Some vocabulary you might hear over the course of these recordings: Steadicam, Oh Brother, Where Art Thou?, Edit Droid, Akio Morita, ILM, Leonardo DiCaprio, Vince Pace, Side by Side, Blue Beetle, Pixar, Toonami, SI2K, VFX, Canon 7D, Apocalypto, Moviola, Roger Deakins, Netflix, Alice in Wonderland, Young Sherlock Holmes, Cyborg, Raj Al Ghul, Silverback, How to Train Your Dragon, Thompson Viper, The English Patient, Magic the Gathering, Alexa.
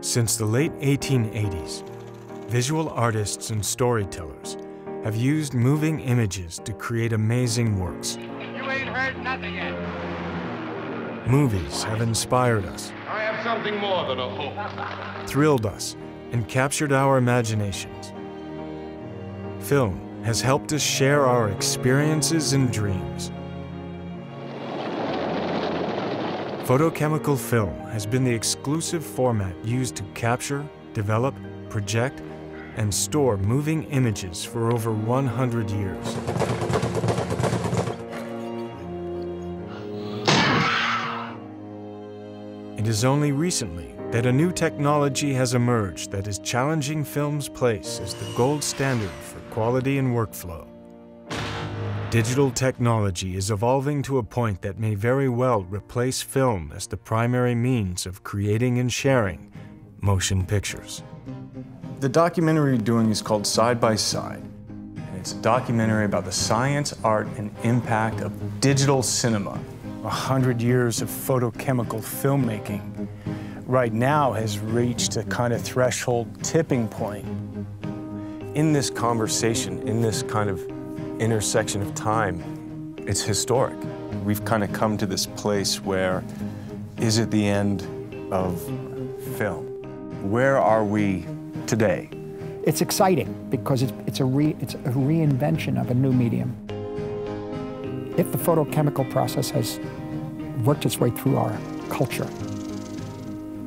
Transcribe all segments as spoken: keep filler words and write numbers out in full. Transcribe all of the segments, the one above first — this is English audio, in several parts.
Since the late eighteen eighties, visual artists and storytellers have used moving images to create amazing works. You ain't heard nothing yet. Movies have inspired us, I have something more than a hope, thrilled us, and captured our imaginations. Film has helped us share our experiences and dreams. Photochemical film has been the exclusive format used to capture, develop, project, and store moving images for over one hundred years. It is only recently that a new technology has emerged that is challenging film's place as the gold standard for quality and workflow. Digital technology is evolving to a point that may very well replace film as the primary means of creating and sharing motion pictures. The documentary we're doing is called Side by Side, and it's a documentary about the science, art, and impact of digital cinema. A hundred years of photochemical filmmaking right now has reached a kind of threshold tipping point. In this conversation, in this kind of intersection of time, it's historic. We've kind of come to this place where, is it the end of film? Where are we today? It's exciting because it's, it's, a, re, it's a reinvention of a new medium. If the photochemical process has worked its way through our culture,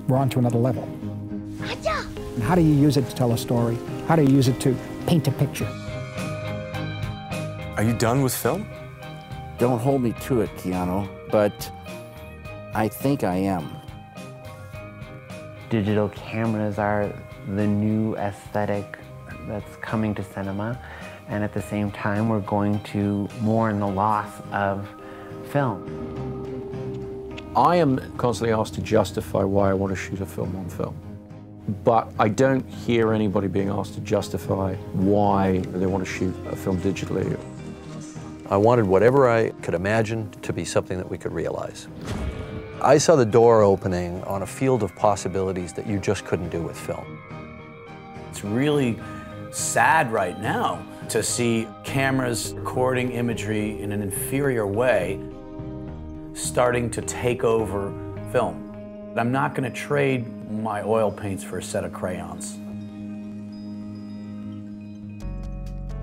we're on to another level. And how do you use it to tell a story? How do you use it to paint a picture? Are you done with film? Don't hold me to it, Keanu, but I think I am. Digital cameras are the new aesthetic that's coming to cinema, and at the same time, we're going to mourn the loss of film. I am constantly asked to justify why I want to shoot a film on film, but I don't hear anybody being asked to justify why they want to shoot a film digitally. I wanted whatever I could imagine to be something that we could realize. I saw the door opening on a field of possibilities that you just couldn't do with film. It's really sad right now to see cameras recording imagery in an inferior way starting to take over film. I'm not going to trade my oil paints for a set of crayons.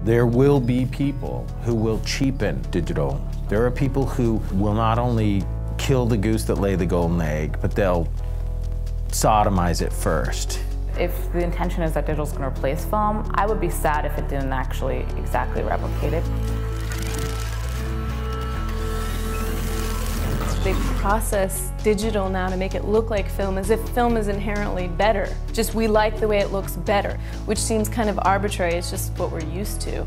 There will be people who will cheapen digital. There are people who will not only kill the goose that laid the golden egg, but they'll sodomize it first. If the intention is that digital's going to replace film, I would be sad if it didn't actually exactly replicate it. They process digital now to make it look like film, as if film is inherently better. Just we like the way it looks better, which seems kind of arbitrary. It's just what we're used to.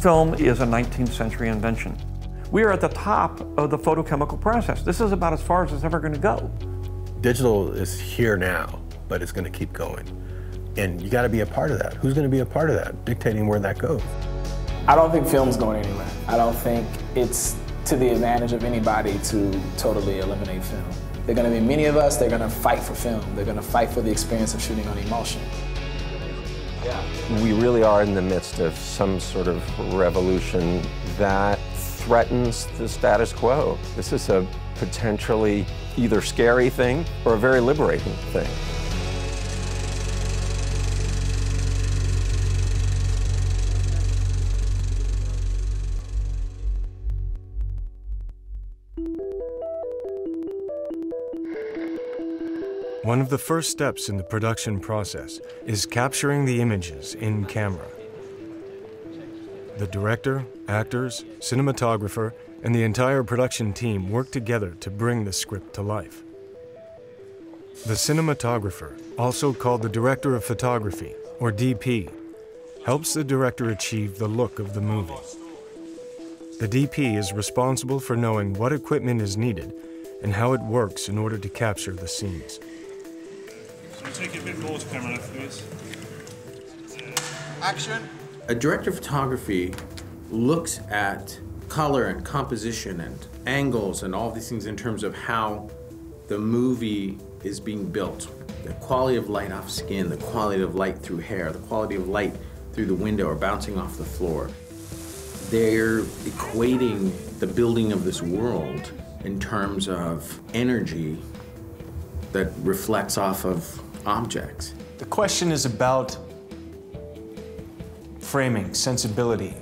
Film is a nineteenth century invention. We are at the top of the photochemical process. This is about as far as it's ever going to go. Digital is here now, but it's going to keep going. And you got to be a part of that. Who's going to be a part of that? Dictating where that goes. I don't think film's going anywhere. I don't think it's to the advantage of anybody to totally eliminate film. There are going to be many of us, they're going to fight for film. They're going to fight for the experience of shooting on emotion. Yeah. We really are in the midst of some sort of revolution that threatens the status quo. This is a potentially either scary thing or a very liberating thing. One of the first steps in the production process is capturing the images in camera. The director, actors, cinematographer, and the entire production team worked together to bring the script to life. The cinematographer, also called the director of photography, or D P, helps the director achieve the look of the movie. The D P is responsible for knowing what equipment is needed and how it works in order to capture the scenes. Can you take it a bit more to camera, please? Action! A director of photography looks at color and composition and angles and all these things in terms of how the movie is being built. The quality of light off skin, the quality of light through hair, the quality of light through the window or bouncing off the floor. They're equating the building of this world in terms of energy that reflects off of objects. The question is about framing, sensibility,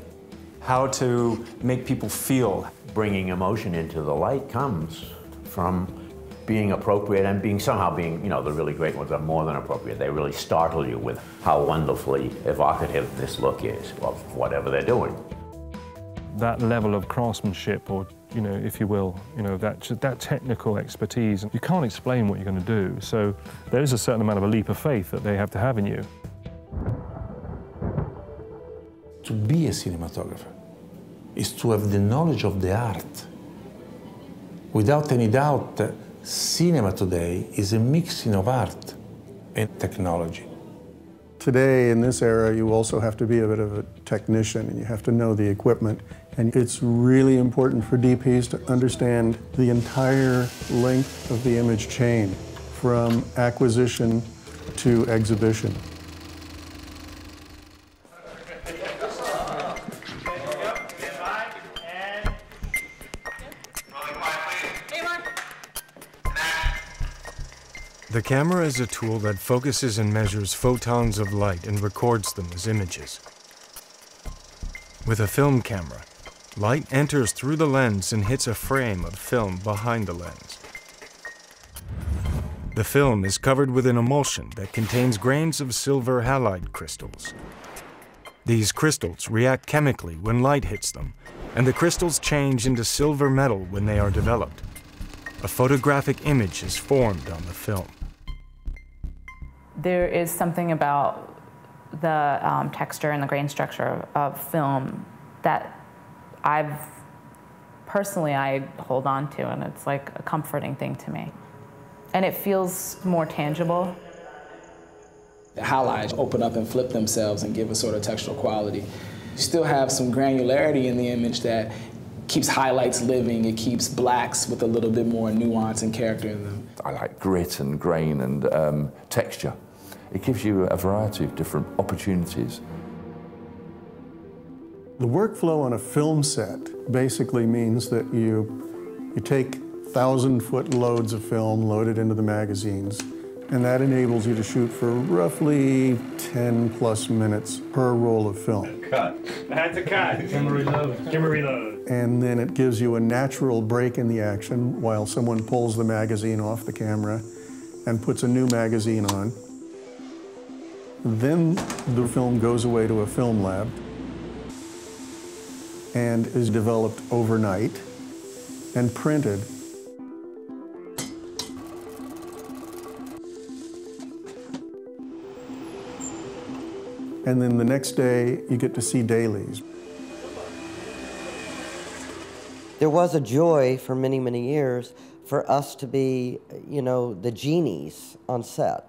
how to make people feel. Bringing emotion into the light comes from being appropriate and being somehow being, you know, the really great ones are more than appropriate. They really startle you with how wonderfully evocative this look is of whatever they're doing. That level of craftsmanship, or, you know, if you will, you know, that, that technical expertise, you can't explain what you're going to do. So there is a certain amount of a leap of faith that they have to have in you. To be a cinematographer is to have the knowledge of the art. Without any doubt, cinema today is a mixing of art and technology. Today, in this era, you also have to be a bit of a technician, and you have to know the equipment. And it's really important for D Ps to understand the entire length of the image chain, from acquisition to exhibition. The camera is a tool that focuses and measures photons of light and records them as images. With a film camera, light enters through the lens and hits a frame of film behind the lens. The film is covered with an emulsion that contains grains of silver halide crystals. These crystals react chemically when light hits them, and the crystals change into silver metal when they are developed. A photographic image is formed on the film. There is something about the um, texture and the grain structure of, of film that I've, personally, I hold on to, and it's like a comforting thing to me. And it feels more tangible. The halides open up and flip themselves and give a sort of textural quality. You still have some granularity in the image that keeps highlights living, it keeps blacks with a little bit more nuance and character in them. I like grit and grain and um, texture. It gives you a variety of different opportunities. The workflow on a film set basically means that you, you take thousand-foot loads of film loaded into the magazines, and that enables you to shoot for roughly ten plus minutes per roll of film. Cut. That's a cut. Camera reload. Camera reload. And then it gives you a natural break in the action while someone pulls the magazine off the camera and puts a new magazine on. Then the film goes away to a film lab and is developed overnight and printed. And then the next day, you get to see dailies. There was a joy for many, many years for us to be, you know, the genies on set.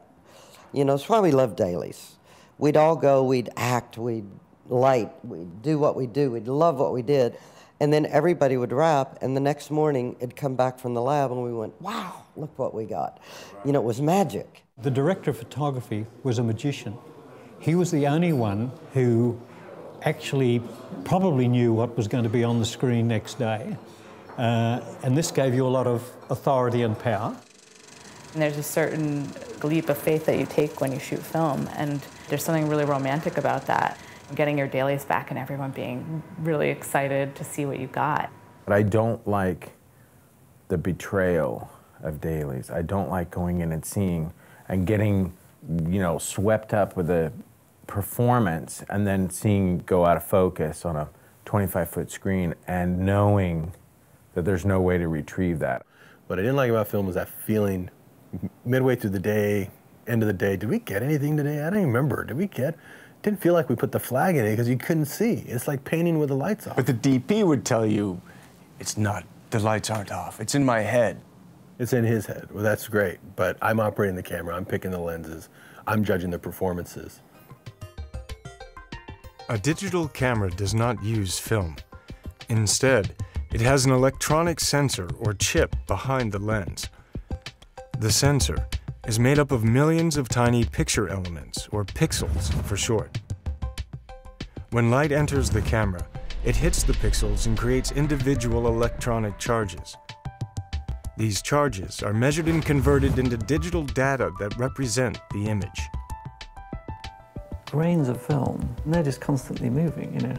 You know, it's why we loved dailies. We'd all go, we'd act, we'd light, we'd do what we do, we'd love what we did. And then everybody would wrap, and the next morning, it'd come back from the lab, and we went, wow, look what we got. You know, it was magic. The director of photography was a magician. He was the only one who actually probably knew what was going to be on the screen next day. Uh, and this gave you a lot of authority and power. And there's a certain leap of faith that you take when you shoot film, and there's something really romantic about that. Getting your dailies back and everyone being really excited to see what you got. But I don't like the betrayal of dailies. I don't like going in and seeing and getting, you know, swept up with a performance and then seeing go out of focus on a twenty-five foot screen and knowing that there's no way to retrieve that. What I didn't like about film was that feeling midway through the day, end of the day, did we get anything today? I don't even remember. Did we get? Didn't feel like we put the flag in it because you couldn't see. It's like painting with the lights off. But the D P would tell you, it's not, the lights aren't off. It's in my head. It's in his head. Well, that's great, but I'm operating the camera. I'm picking the lenses. I'm judging the performances. A digital camera does not use film. Instead, it has an electronic sensor or chip behind the lens. The sensor is made up of millions of tiny picture elements, or pixels for short. When light enters the camera, it hits the pixels and creates individual electronic charges. These charges are measured and converted into digital data that represent the image. Grains of film, and they're just constantly moving, you know.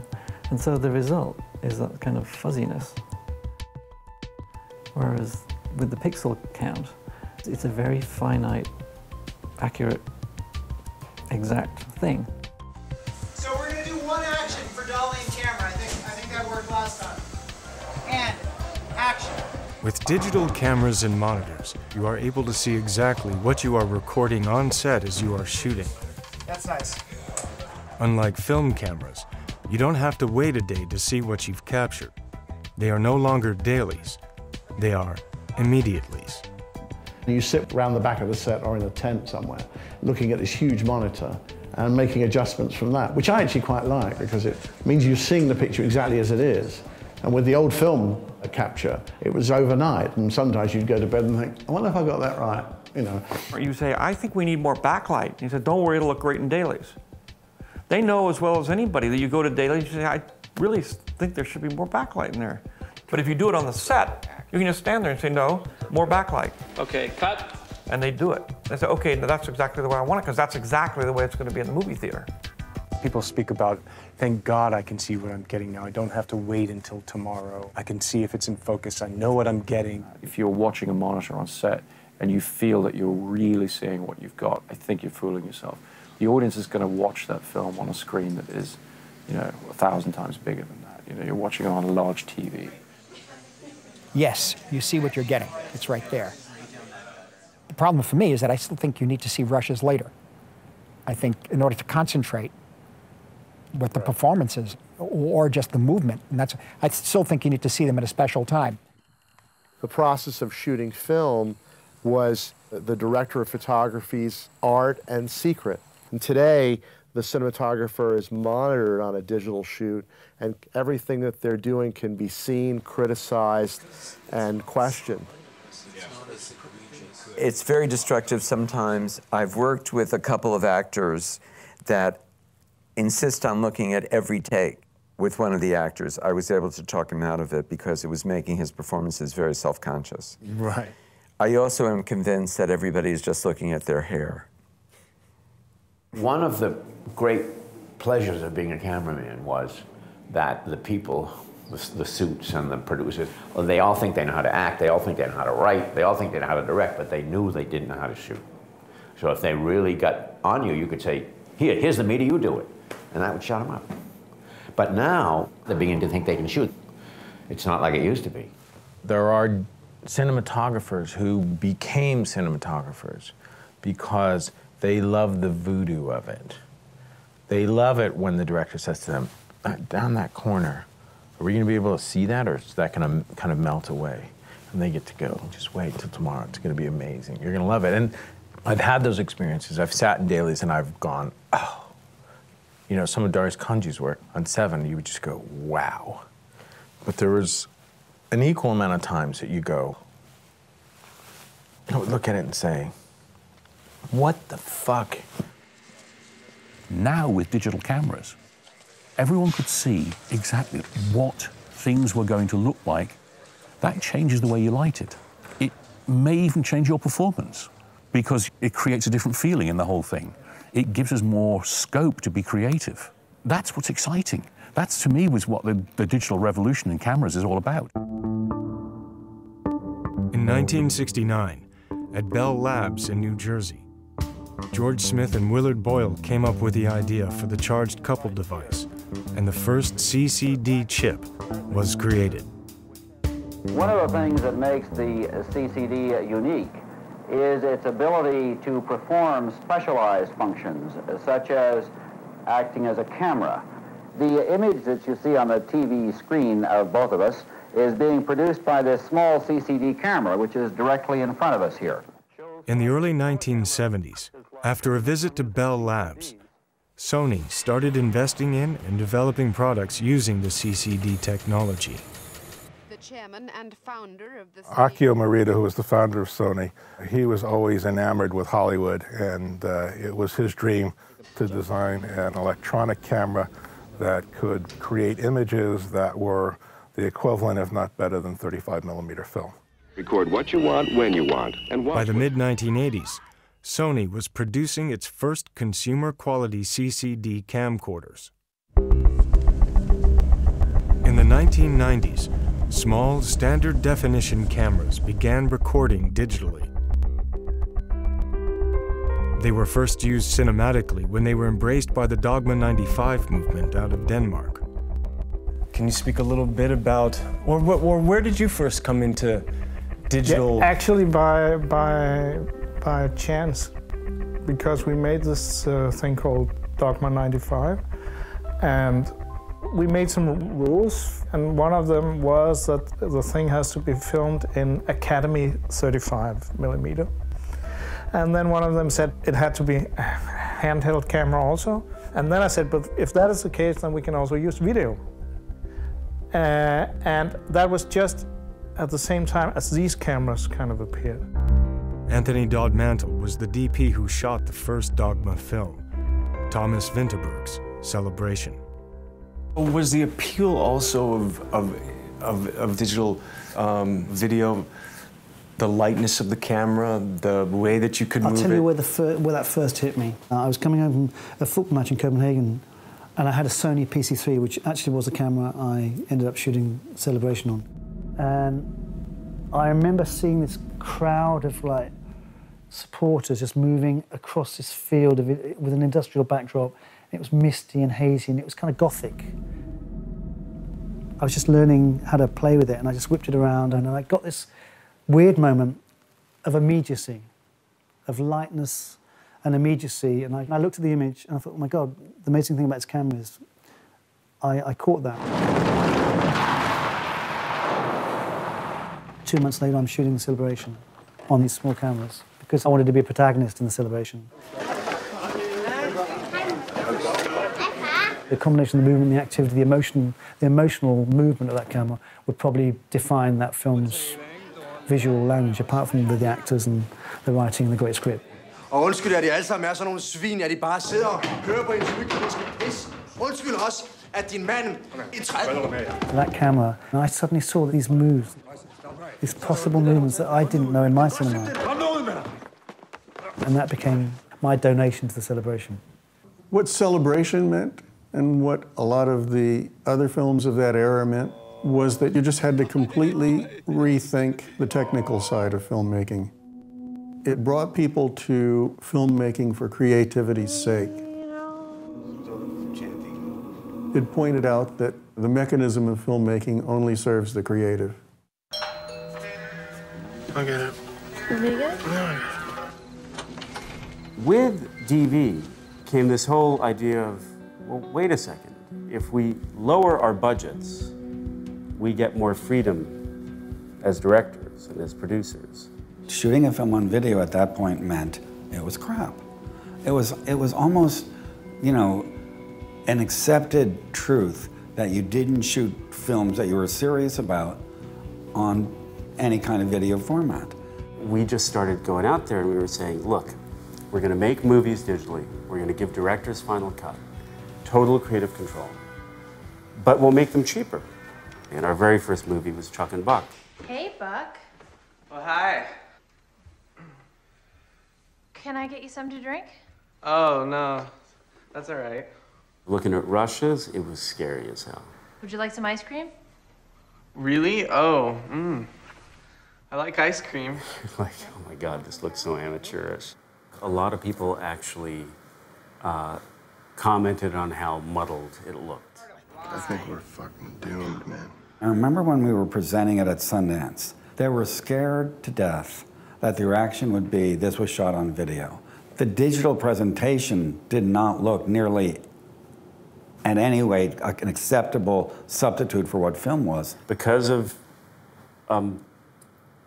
And so the result is that kind of fuzziness. Whereas with the pixel count, it's a very finite, accurate, exact thing. So we're going to do one action for dollying camera. I think, I think that worked last time. And action. With digital cameras and monitors, you are able to see exactly what you are recording on set as you are shooting. That's nice. Unlike film cameras, you don't have to wait a day to see what you've captured. They are no longer dailies. They are immediatelies. You sit round the back of the set or in a tent somewhere, looking at this huge monitor and making adjustments from that, which I actually quite like because it means you're seeing the picture exactly as it is. And with the old film capture, it was overnight, and sometimes you'd go to bed and think, I wonder if I got that right, you know. Or you say, I think we need more backlight. And you say, don't worry, it'll look great in dailies. They know as well as anybody that you go to dailies, you say, I really think there should be more backlight in there. But if you do it on the set, you can just stand there and say, no, more backlight. Okay, cut. And they do it. They say, okay, now that's exactly the way I want it, because that's exactly the way it's going to be in the movie theater. People speak about, thank God I can see what I'm getting now. I don't have to wait until tomorrow. I can see if it's in focus. I know what I'm getting. If you're watching a monitor on set and you feel that you're really seeing what you've got, I think you're fooling yourself. The audience is going to watch that film on a screen that is, you know, a thousand times bigger than that. You know, you're watching it on a large T V. Yes, you see what you're getting. It's right there. The problem for me is that I still think you need to see rushes later. I think in order to concentrate with the performances or just the movement, and that's, I still think you need to see them at a special time. The process of shooting film was the director of photography's art and secret. And today, the cinematographer is monitored on a digital shoot, and everything that they're doing can be seen, criticized, and questioned. It's very destructive sometimes. I've worked with a couple of actors that insist on looking at every take. With one of the actors, I was able to talk him out of it because it was making his performances very self-conscious. Right. I also am convinced that everybody is just looking at their hair. One of the great pleasures of being a cameraman was that the people, the suits and the producers, they all think they know how to act, they all think they know how to write, they all think they know how to direct, but they knew they didn't know how to shoot. So if they really got on you, you could say, here, here's the meter, you do it. And that would shut them up. But now, they're beginning to think they can shoot. It's not like it used to be. There are cinematographers who became cinematographers because they love the voodoo of it. They love it when the director says to them, down that corner, are we going to be able to see that, or is that going to kind of melt away? And they get to go, just wait till tomorrow. It's going to be amazing. You're going to love it. And I've had those experiences. I've sat in dailies and I've gone, oh. You know, some of Darius Kanji's work on Seven, you would just go, wow. But there was an equal amount of times that you go, I would look at it and say, what the fuck? Now with digital cameras, everyone could see exactly what things were going to look like. That changes the way you light it. It may even change your performance because it creates a different feeling in the whole thing. It gives us more scope to be creative. That's what's exciting. That's, to me, was what the, the digital revolution in cameras is all about. In nineteen sixty-nine, at Bell Labs in New Jersey, George Smith and Willard Boyle came up with the idea for the charged couple device, and the first C C D chip was created. One of the things that makes the C C D unique is its ability to perform specialized functions, such as acting as a camera. The image that you see on the T V screen of both of us is being produced by this small C C D camera, which is directly in front of us here. In the early nineteen seventies, after a visit to Bell Labs, Sony started investing in and developing products using the C C D technology. The chairman and founder of the Akio Morita, who was the founder of Sony, he was always enamored with Hollywood, and uh, it was his dream to design an electronic camera that could create images that were the equivalent, if not better, than thirty-five millimeter film. Record what you want, when you want, and watch. By the mid nineteen eighties, Sony was producing its first consumer-quality C C D camcorders. In the nineteen nineties, small, standard-definition cameras began recording digitally. They were first used cinematically when they were embraced by the Dogma ninety-five movement out of Denmark. Can you speak a little bit about, or, or where did you first come into digital? Yeah, actually, by by by chance, because we made this uh, thing called Dogma ninety-five, and we made some rules, and one of them was that the thing has to be filmed in Academy thirty-five millimeter, and then one of them said it had to be a handheld camera also, and then I said, but if that is the case, then we can also use video, uh, and that was just at the same time as these cameras kind of appeared. Anthony Dod Mantle was the D P who shot the first Dogma film, Thomas Vinterberg's Celebration. Was the appeal also of, of, of, of digital um, video the lightness of the camera, the way that you could move it? I'll tell you where, the fir where that first hit me. Uh, I was coming home from a football match in Copenhagen, and I had a Sony P C three, which actually was the camera I ended up shooting Celebration on. And I remember seeing this crowd of like supporters just moving across this field of it, with an industrial backdrop. It was misty and hazy, and it was kind of gothic. I was just learning how to play with it, and I just whipped it around, and I got this weird moment of immediacy, of lightness and immediacy. And I, I looked at the image, and I thought, oh my God, the amazing thing about this camera is I, I caught that. Two months later, I'm shooting the Celebration on these small cameras because I wanted to be a protagonist in the Celebration. The combination of the movement, the activity, the emotion, the emotional movement of that camera would probably define that film's visual language, apart from the, the actors and the writing and the great script. Undskyld, at de alle sammen er sådan nogle svin, at de bare sidder og hører på en psykologisk pis. Undskyld også, at din mand I tredive. That camera, and I suddenly saw these moves. These possible movements that I didn't know in my cinema. And that became my donation to the Celebration. What Celebration meant, and what a lot of the other films of that era meant, was that you just had to completely rethink the technical side of filmmaking. It brought people to filmmaking for creativity's sake. It pointed out that the mechanism of filmmaking only serves the creative. I'll get it. You want me to get it? No. With D V came this whole idea of, well, wait a second. If we lower our budgets, we get more freedom as directors and as producers. Shooting a film on video at that point meant it was crap. It was, it was almost, you know, an accepted truth that you didn't shoot films that you were serious about on any kind of video format. We just started going out there and we were saying, look, we're going to make movies digitally. We're going to give directors final cut, total creative control, but we'll make them cheaper. And our very first movie was Chuck and Buck. Hey, Buck. Well, hi. Can I get you something to drink? Oh, no. That's all right. Looking at rushes, it was scary as hell. Would you like some ice cream? Really? Oh, mmm. I like ice cream. Like, oh my God, this looks so amateurish. a lot of people actually uh, commented on how muddled it looked. I think we're fucking doomed, man. I remember when we were presenting it at Sundance, they were scared to death that the reaction would be, this was shot on video. The digital presentation did not look nearly in any way an acceptable substitute for what film was. Because of um,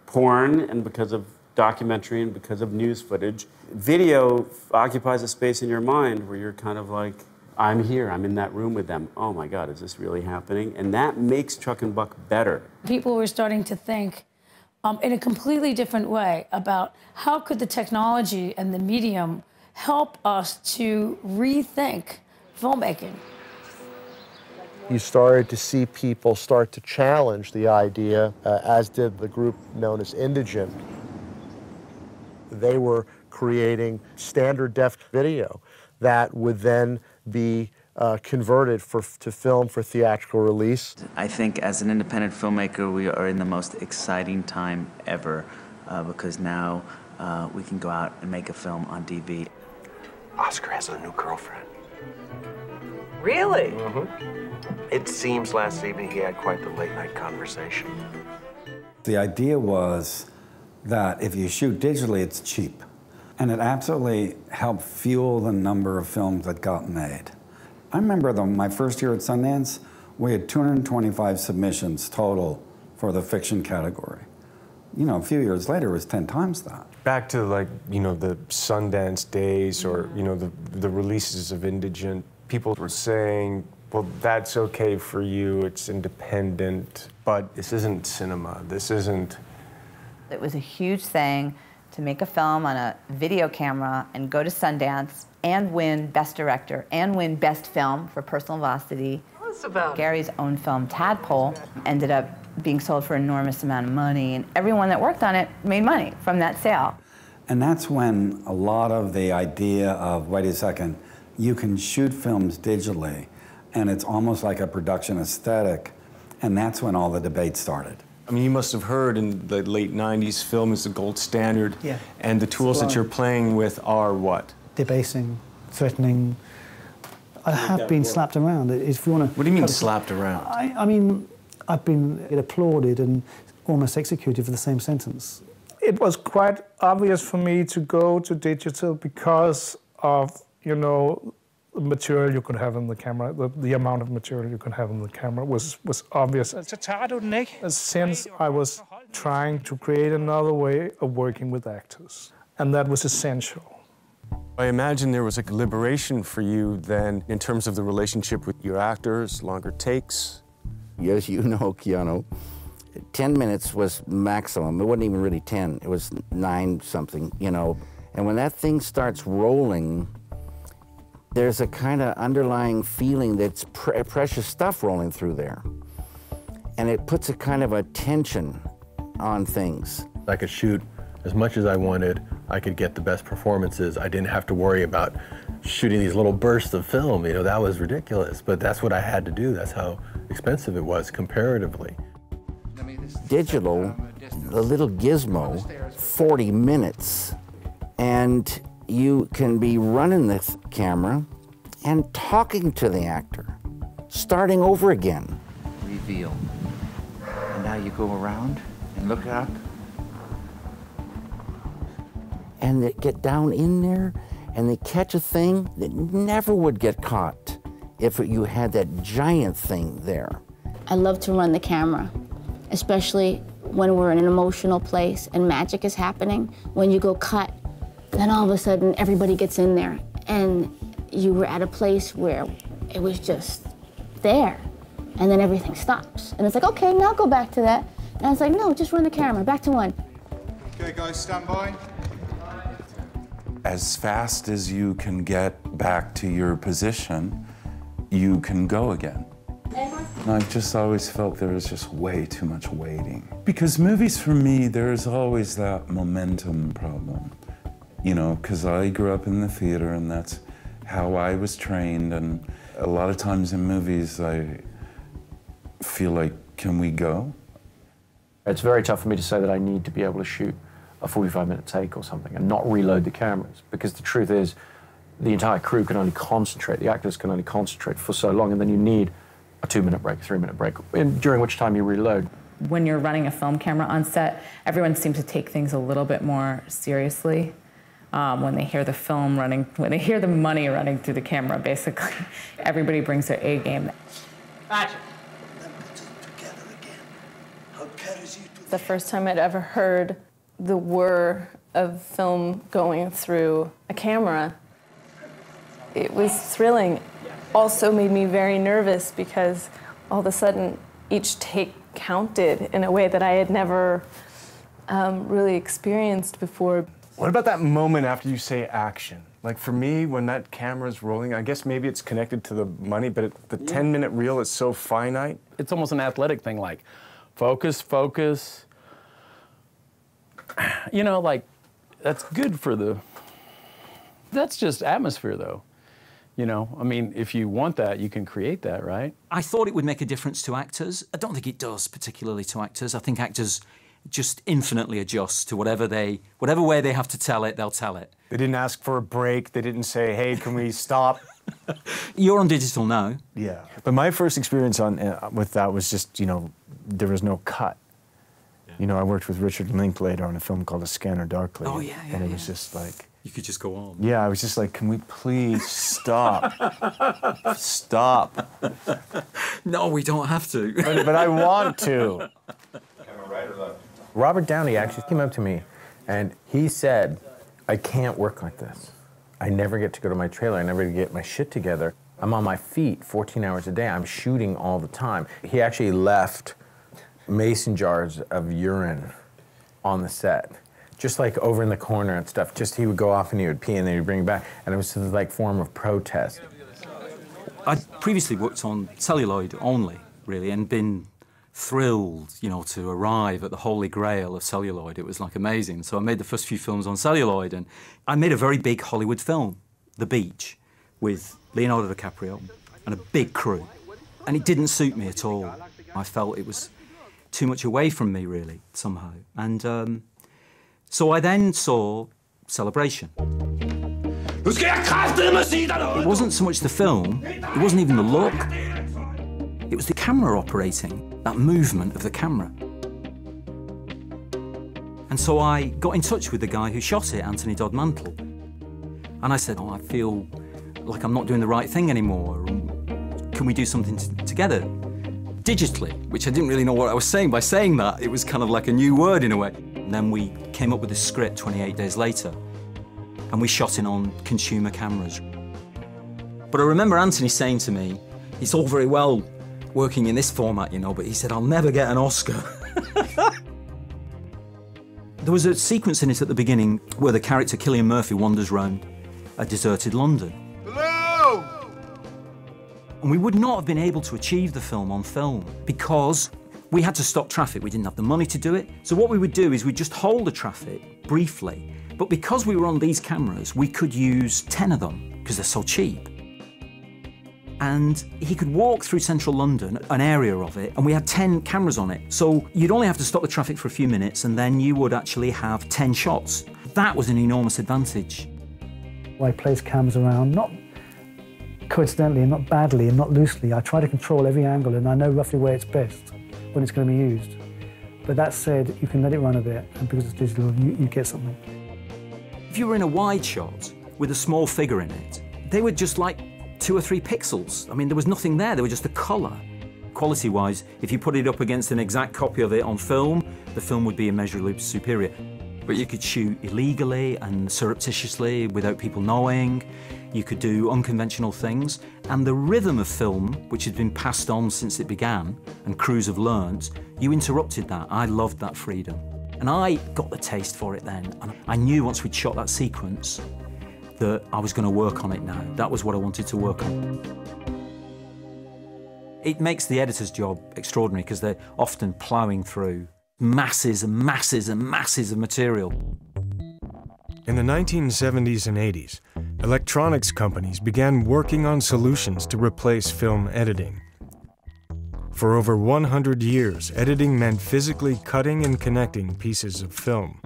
porn and because of documentary and because of news footage, video occupies a space in your mind where you're kind of like, I'm here, I'm in that room with them. Oh my God, is this really happening? And that makes Chuck and Buck better. People were starting to think um, in a completely different way about how could the technology and the medium help us to rethink filmmaking. You started to see people start to challenge the idea, uh, as did the group known as Indigent. They were creating standard def video that would then be uh, converted for, to film for theatrical release. I think as an independent filmmaker, we are in the most exciting time ever uh, because now uh, we can go out and make a film on D V. Oscar has a new girlfriend. Really? Mm-hmm. It seems last evening he had quite the late night conversation. The idea was that if you shoot digitally, it's cheap. And it absolutely helped fuel the number of films that got made. I remember the, my first year at Sundance, we had two hundred twenty-five submissions total for the fiction category. You know, a few years later, it was ten times that. Back to like, you know, the Sundance days or, you know, the, the releases of Indigent, people were saying, well, that's okay for you, it's independent, but this isn't cinema, this isn't. It was a huge thing to make a film on a video camera and go to Sundance and win Best Director and win Best Film for Personal Velocity. What's about Gary's own film, Tadpole, ended up being sold for an enormous amount of money, and everyone that worked on it made money from that sale. And that's when a lot of the idea of, wait a second, you can shoot films digitally, and it's almost like a production aesthetic, and that's when all the debate started. I mean, you must have heard in the late nineties, film is the gold standard, yeah. And the tools that you're playing with are what? Debasing, threatening. I have been slapped around. If you want to. What do you mean slapped around? I, I mean, I've been applauded and almost executed for the same sentence. It was quite obvious for me to go to digital because of, you know, material you could have in the camera, the, the amount of material you could have in the camera was, was obvious. Since I was trying to create another way of working with actors, and that was essential. I imagine there was a liberation for you then in terms of the relationship with your actors, longer takes. Yes, you know, Keanu, ten minutes was maximum. It wasn't even really ten, it was nine something, you know. And when that thing starts rolling, there's a kind of underlying feeling that's pre precious stuff rolling through there. And it puts a kind of a tension on things. I could shoot as much as I wanted. I could get the best performances. I didn't have to worry about shooting these little bursts of film. You know, that was ridiculous, but that's what I had to do. That's how expensive it was comparatively. Digital, the little gizmo, forty minutes, and you can be running the camera and talking to the actor, starting over again. Reveal. And now you go around and look up. And they get down in there and they catch a thing that never would get caught if you had that giant thing there. I love to run the camera, especially when we're in an emotional place and magic is happening. When you go cut, then all of a sudden, everybody gets in there, and you were at a place where it was just there, and then everything stops. And it's like, okay, now go back to that. And it's like, no, just run the camera, back to one. Okay, guys, stand by. As fast as you can get back to your position, you can go again. And I just always felt there was just way too much waiting. Because movies, for me, there is always that momentum problem. You know, because I grew up in the theater and that's how I was trained, and a lot of times in movies I feel like, can we go? It's very tough for me to say that I need to be able to shoot a forty-five minute take or something and not reload the cameras, because the truth is the entire crew can only concentrate, the actors can only concentrate for so long, and then you need a two-minute break, three-minute break, and during which time you reload. When you're running a film camera on set, everyone seems to take things a little bit more seriously um, when they hear the film running, when they hear the money running through the camera, basically. Everybody brings their A-game. Action. The first time I'd ever heard the whir of film going through a camera, it was thrilling. Also made me very nervous, because all of a sudden each take counted in a way that I had never um, really experienced before. What about that moment after you say action? Like, for me, when that camera's rolling, I guess maybe it's connected to the money, but it, the ten minute reel is so finite. It's almost an athletic thing, like focus, focus. You know, like, that's good for the, that's just atmosphere, though. You know, I mean, if you want that, you can create that, right? I thought it would make a difference to actors. I don't think it does particularly to actors. I think actors just infinitely adjust to whatever they, whatever way they have to tell it, they'll tell it. They didn't ask for a break. They didn't say, hey, can we stop? You're on digital now. Yeah. But my first experience on uh, with that was just, you know, there was no cut. Yeah. You know, I worked with Richard Linklater on a film called A Scanner Darkly. Oh, yeah, yeah, And it yeah. was just like... You could just go on. Yeah, I was just like, can we please stop? Stop. No, we don't have to. but, but I want to. Camera right or left? Robert Downey actually came up to me and he said, I can't work like this. I never get to go to my trailer. I never get my shit together. I'm on my feet fourteen hours a day. I'm shooting all the time. He actually left mason jars of urine on the set. Just like over in the corner and stuff. Just he would go off and he would pee and then he'd bring it back. And it was sort of like form of protest. I'd previously worked on celluloid only, really, and been thrilled, you know, to arrive at the holy grail of celluloid. It was like amazing. So I made the first few films on celluloid, and I made a very big Hollywood film, The Beach, with Leonardo DiCaprio and a big crew. And it didn't suit me at all. I felt it was too much away from me, really, somehow. And, um, so I then saw Celebration. It wasn't so much the film, it wasn't even the look. It was the camera operating, that movement of the camera. And so I got in touch with the guy who shot it, Anthony Dod Mantle. And I said, oh, I feel like I'm not doing the right thing anymore. Can we do something together? Digitally, which I didn't really know what I was saying by saying that. It was kind of like a new word in a way. And then we came up with this script twenty-eight days later, and we shot in on consumer cameras. But I remember Anthony saying to me, it's all very well working in this format, you know, but he said, I'll never get an Oscar. There was a sequence in it at the beginning where the character Cillian Murphy wanders round a deserted London. Hello! And we would not have been able to achieve the film on film because we had to stop traffic. We didn't have the money to do it. So what we would do is we'd just hold the traffic briefly. But because we were on these cameras, we could use ten of them because they're so cheap. And he could walk through central London, an area of it, and we had ten cameras on it. So you'd only have to stop the traffic for a few minutes, and then you would actually have ten shots. That was an enormous advantage. I place cams around, not coincidentally and not badly and not loosely. I try to control every angle, and I know roughly where it's best, when it's going to be used. But that said, you can let it run a bit, and because it's digital, you, you get something. If you were in a wide shot with a small figure in it, they were just like two or three pixels. I mean, there was nothing there, they were just the colour. Quality-wise, if you put it up against an exact copy of it on film, the film would be immeasurably superior. But you could shoot illegally and surreptitiously without people knowing. You could do unconventional things. And the rhythm of film, which had been passed on since it began, and crews have learned, you interrupted that. I loved that freedom. And I got the taste for it then. And I knew once we'd shot that sequence that I was going to work on it now. That was what I wanted to work on. It makes the editor's job extraordinary because they're often ploughing through masses and masses and masses of material. In the nineteen seventies and eighties, electronics companies began working on solutions to replace film editing. For over one hundred years, editing meant physically cutting and connecting pieces of film.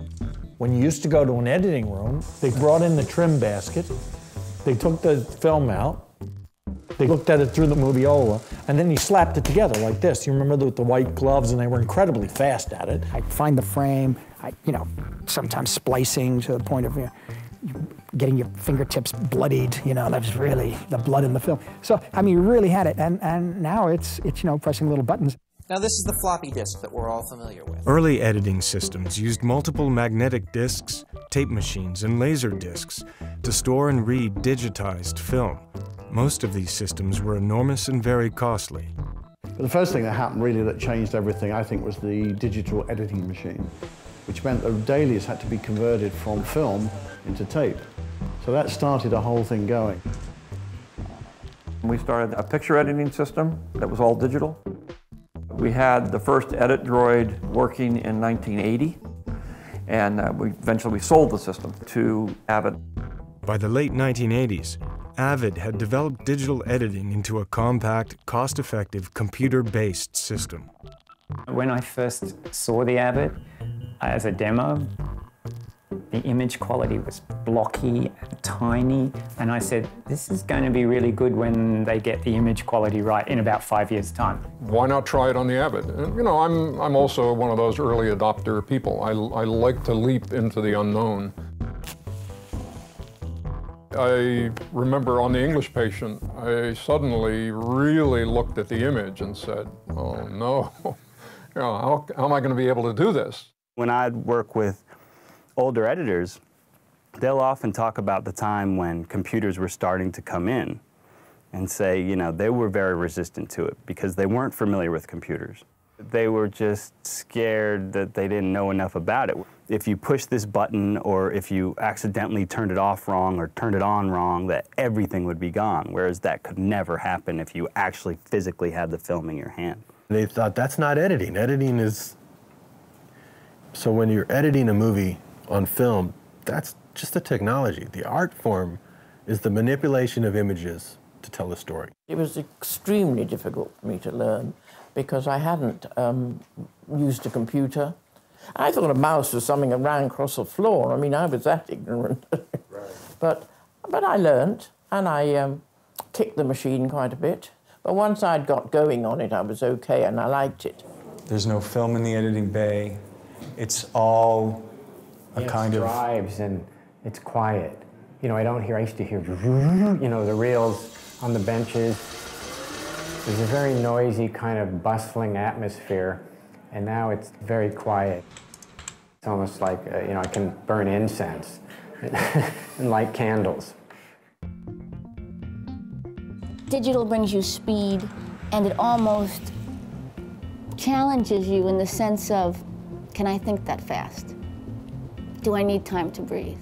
When you used to go to an editing room, they brought in the trim basket, they took the film out, they looked at it through the moviola, and then you slapped it together like this. You remember with the white gloves, and they were incredibly fast at it. I find the frame, I, you know, sometimes splicing to the point of, you know, getting your fingertips bloodied, you know, that's really the blood in the film. So, I mean, you really had it, and, and now it's, it's, you know, pressing little buttons. Now this is the floppy disk that we're all familiar with. Early editing systems used multiple magnetic disks, tape machines, and laser disks to store and read digitized film. Most of these systems were enormous and very costly. But the first thing that happened really that changed everything, I think, was the digital editing machine, which meant the dailies had to be converted from film into tape. So that started a whole thing going. We started a picture editing system that was all digital. We had the first edit droid working in nineteen eighty, and uh, we eventually we sold the system to Avid. By the late nineteen eighties, Avid had developed digital editing into a compact, cost-effective, computer-based system. When I first saw the Avid as a demo, the image quality was blocky and tiny, and I said, this is going to be really good when they get the image quality right in about five years' time. Why not try it on the Avid? And, you know, I'm, I'm also one of those early adopter people. I, I like to leap into the unknown. I remember on The English Patient, I suddenly really looked at the image and said, oh no, you know, how, how am I going to be able to do this? When I'd work with older editors, they'll often talk about the time when computers were starting to come in and say, you know, they were very resistant to it because they weren't familiar with computers. They were just scared that they didn't know enough about it. If you push this button or if you accidentally turned it off wrong or turned it on wrong, that everything would be gone, whereas that could never happen if you actually physically had the film in your hand. They thought, that's not editing. Editing is... So when you're editing a movie on film, that's just the technology. The art form is the manipulation of images to tell a story. It was extremely difficult for me to learn because I hadn't um, used a computer. I thought a mouse was something that ran across the floor. I mean, I was that ignorant. Right. But, but I learned, and I um, kicked the machine quite a bit. But once I'd got going on it, I was okay, and I liked it. There's no film in the editing bay. It's all... A kind of drives and it's quiet. You know, I don't hear, I used to hear, you know, the reels on the benches. There's a very noisy kind of bustling atmosphere, and now it's very quiet. It's almost like, uh, you know, I can burn incense and light candles. Digital brings you speed, and it almost challenges you in the sense of, can I think that fast? Do I need time to breathe?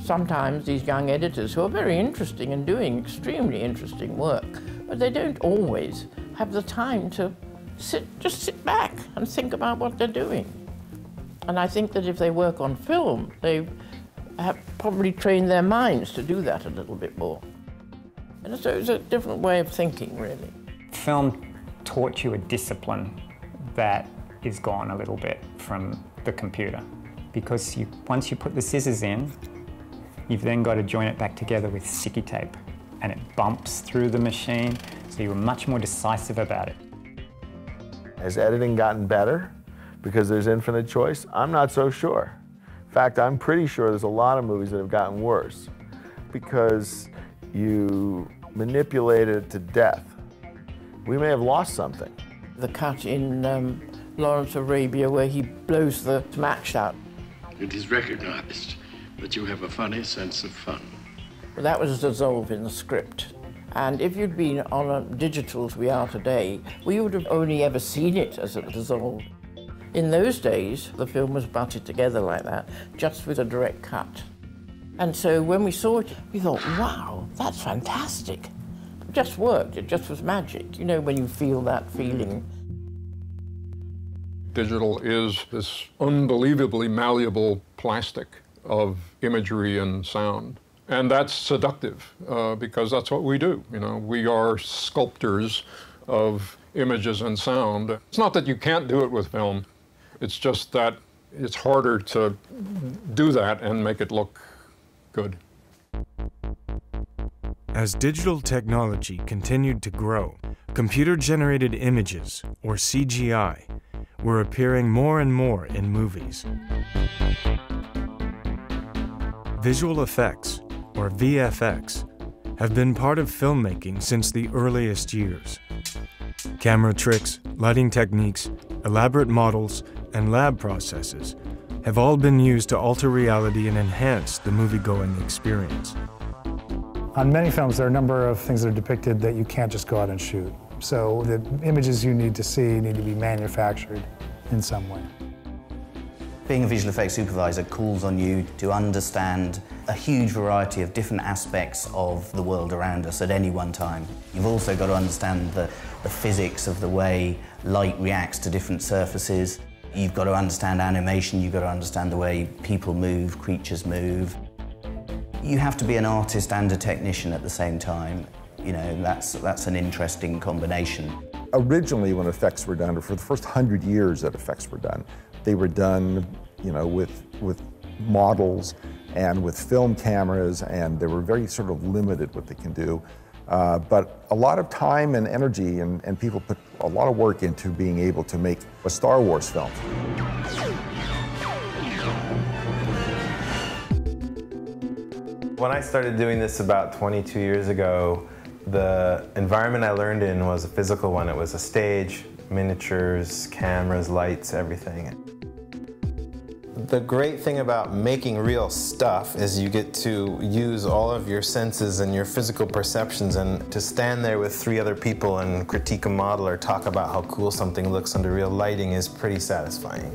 Sometimes these young editors who are very interesting and doing extremely interesting work, but they don't always have the time to sit, just sit back and think about what they're doing. And I think that if they work on film, they have probably trained their minds to do that a little bit more. And so it's a different way of thinking, really. Film taught you a discipline that is gone a little bit from the computer. Because you, once you put the scissors in, you've then got to join it back together with sticky tape, and it bumps through the machine, so you were much more decisive about it. Has editing gotten better because there's infinite choice? I'm not so sure. In fact, I'm pretty sure there's a lot of movies that have gotten worse because you manipulate it to death. We may have lost something. The cut in um, Lawrence of Arabia where he blows the match out. It is recognized that you have a funny sense of fun. Well, that was dissolved in the script. And if you'd been on a digital as we are today, we would have only ever seen it as it dissolved. In those days, the film was butted together like that, just with a direct cut. And so when we saw it, we thought, wow, that's fantastic. It just worked, it just was magic. You know, when you feel that feeling. Digital is this unbelievably malleable plastic of imagery and sound. And that's seductive, uh, because that's what we do. You know, we are sculptors of images and sound. It's not that you can't do it with film. It's just that it's harder to do that and make it look good. As digital technology continued to grow, computer-generated images, or C G I, were appearing more and more in movies. Visual effects, or V F X, have been part of filmmaking since the earliest years. Camera tricks, lighting techniques, elaborate models, and lab processes have all been used to alter reality and enhance the movie-going experience. On many films, there are a number of things that are depicted that you can't just go out and shoot. So the images you need to see need to be manufactured in some way. Being a visual effects supervisor calls on you to understand a huge variety of different aspects of the world around us at any one time. You've also got to understand the, the physics of the way light reacts to different surfaces. You've got to understand animation, you've got to understand the way people move, creatures move. You have to be an artist and a technician at the same time. You know, that's, that's an interesting combination. Originally, when effects were done, or for the first hundred years that effects were done, they were done, you know, with, with models and with film cameras, and they were very sort of limited what they can do. Uh, but a lot of time and energy, and, and people put a lot of work into being able to make a Star Wars film. When I started doing this about twenty-two years ago, the environment I learned in was a physical one. It was a stage, miniatures, cameras, lights, everything. The great thing about making real stuff is you get to use all of your senses and your physical perceptions, and to stand there with three other people and critique a model or talk about how cool something looks under real lighting is pretty satisfying.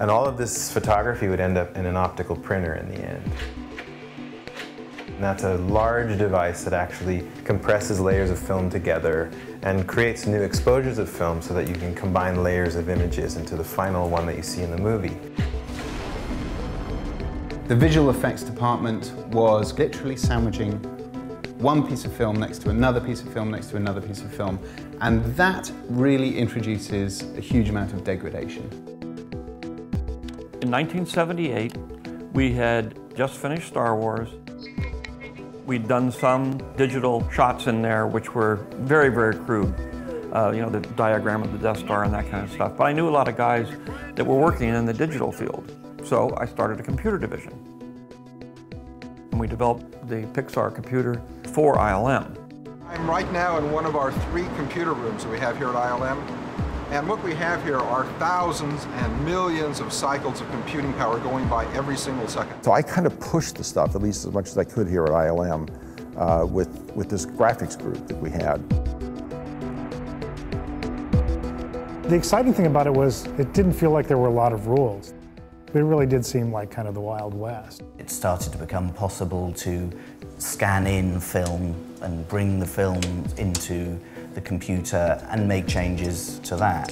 And all of this photography would end up in an optical printer in the end. And that's a large device that actually compresses layers of film together and creates new exposures of film so that you can combine layers of images into the final one that you see in the movie. The visual effects department was literally sandwiching one piece of film next to another piece of film next to another piece of film, and that really introduces a huge amount of degradation. In nineteen seventy-eight, we had just finished Star Wars. We'd done some digital shots in there which were very, very crude. Uh, you know, the diagram of the Death Star and that kind of stuff. But I knew a lot of guys that were working in the digital field. So I started a computer division. And we developed the Pixar computer for I L M. I'm right now in one of our three computer rooms that we have here at I L M. And what we have here are thousands and millions of cycles of computing power going by every single second. So I kind of pushed the stuff, at least as much as I could here at I L M, uh, with, with this graphics group that we had. The exciting thing about it was it didn't feel like there were a lot of rules. It really did seem like kind of the Wild West. It started to become possible to scan in film and bring the film into the computer and make changes to that.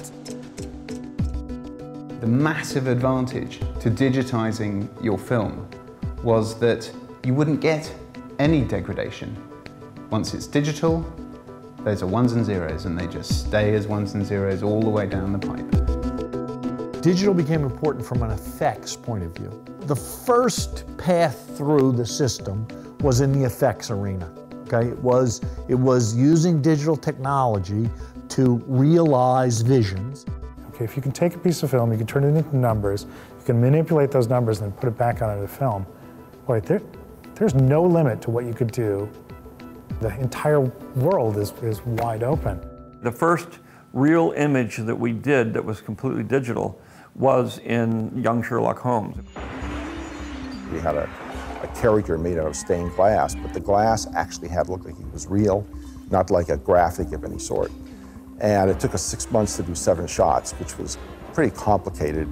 The massive advantage to digitizing your film was that you wouldn't get any degradation. Once it's digital, those are ones and zeros, and they just stay as ones and zeros all the way down the pipe. Digital became important from an effects point of view. The first path through the system was in the effects arena. Okay, it was, it was using digital technology to realize visions. Okay, if you can take a piece of film, you can turn it into numbers, you can manipulate those numbers and then put it back onto the film. Boy, there, there's no limit to what you could do. The entire world is, is wide open. The first real image that we did that was completely digital was in Young Sherlock Holmes. We had a a character made out of stained glass, but the glass actually had looked like it was real, not like a graphic of any sort. And it took us six months to do seven shots, which was pretty complicated,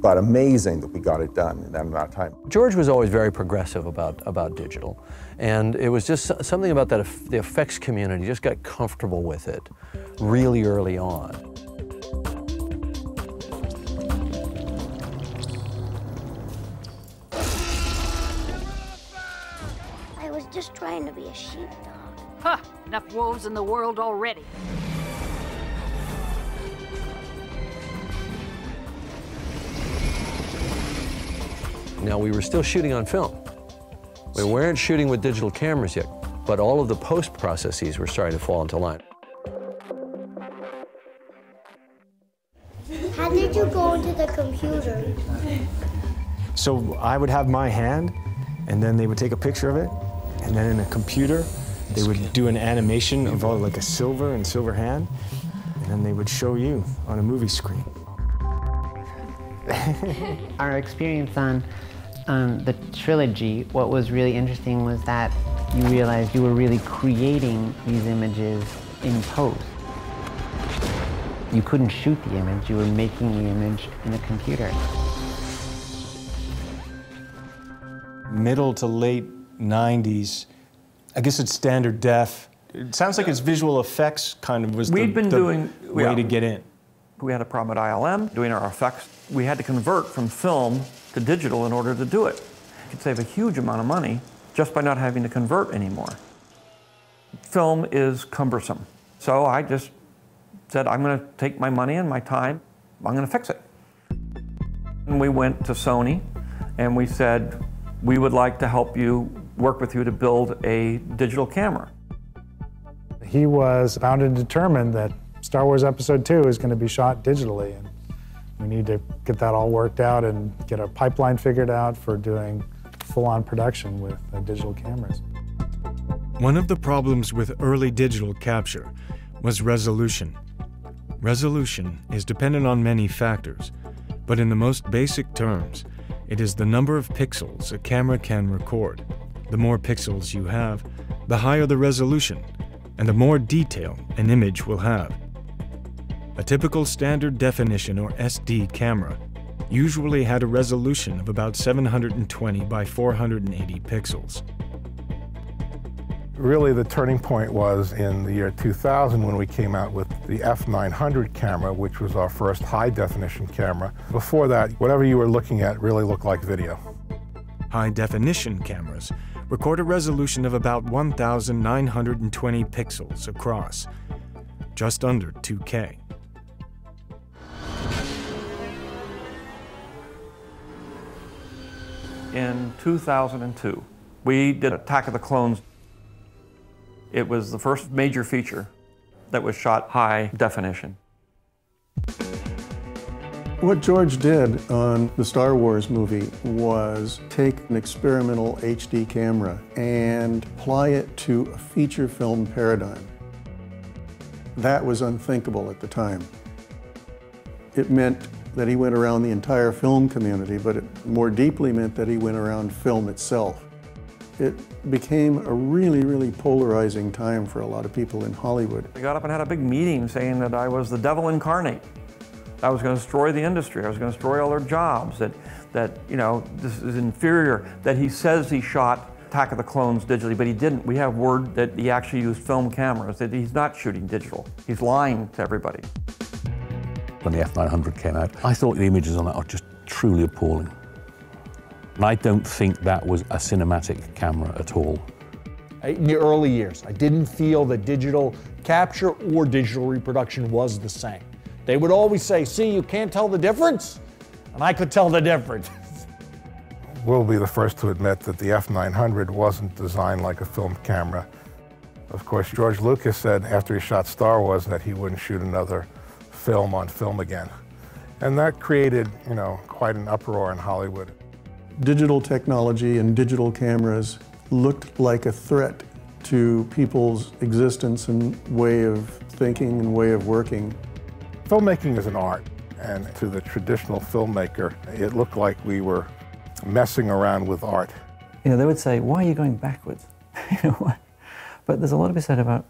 but amazing that we got it done in that amount of time. George was always very progressive about, about digital, and it was just something about that the effects community just got comfortable with it really early on. Just trying to be a sheepdog. Huh, enough wolves in the world already. Now, we were still shooting on film. We weren't shooting with digital cameras yet, but all of the post processes were starting to fall into line. How did you go into the computer? So I would have my hand, and then they would take a picture of it, and then in a computer, they would do an animation of all, like a silver and silver hand, and then they would show you on a movie screen. Our experience on um, the trilogy, what was really interesting was that you realized you were really creating these images in post. You couldn't shoot the image, you were making the image in the computer. Middle to late nineties, I guess it's standard def. It sounds like it's visual effects kind of was We'd the, been the doing, way yeah, to get in. We had a problem at I L M doing our effects. We had to convert from film to digital in order to do it. You could save a huge amount of money just by not having to convert anymore. Film is cumbersome. So I just said, I'm going to take my money and my time, I'm going to fix it. And we went to Sony and we said, we would like to help you, work with you to build a digital camera. He was bound and determined that Star Wars Episode two is going to be shot digitally, and we need to get that all worked out and get a pipeline figured out for doing full-on production with uh, digital cameras. One of the problems with early digital capture was resolution. Resolution is dependent on many factors, but in the most basic terms, it is the number of pixels a camera can record. The more pixels you have, the higher the resolution, and the more detail an image will have. A typical standard definition or S D camera usually had a resolution of about seven hundred twenty by four hundred eighty pixels. Really, the turning point was in the year two thousand when we came out with the F nine hundred camera, which was our first high-definition camera. Before that, whatever you were looking at really looked like video. High-definition cameras record a resolution of about one thousand nine hundred twenty pixels across, just under two K. In two thousand two, we did Attack of the Clones. It was the first major feature that was shot high definition. What George did on the Star Wars movie was take an experimental H D camera and apply it to a feature film paradigm. That was unthinkable at the time. It meant that he went around the entire film community, but it more deeply meant that he went around film itself. It became a really, really polarizing time for a lot of people in Hollywood. I got up and had a big meeting saying that I was the devil incarnate. I was going to destroy the industry. I was going to destroy all their jobs. That, that you know, this is inferior. That he says he shot Attack of the Clones digitally, but he didn't. We have word that he actually used film cameras, that he's not shooting digital. He's lying to everybody. When the F nine hundred came out, I thought the images on that are just truly appalling. And I don't think that was a cinematic camera at all. In the early years, I didn't feel that digital capture or digital reproduction was the same. They would always say, see, you can't tell the difference, and I could tell the difference. We'll be the first to admit that the F nine hundred wasn't designed like a film camera. Of course, George Lucas said after he shot Star Wars that he wouldn't shoot another film on film again. And that created, you know, quite an uproar in Hollywood. Digital technology and digital cameras looked like a threat to people's existence and way of thinking and way of working. Filmmaking is an art, and to the traditional filmmaker, it looked like we were messing around with art. You know, they would say, why are you going backwards? But there's a lot to be said about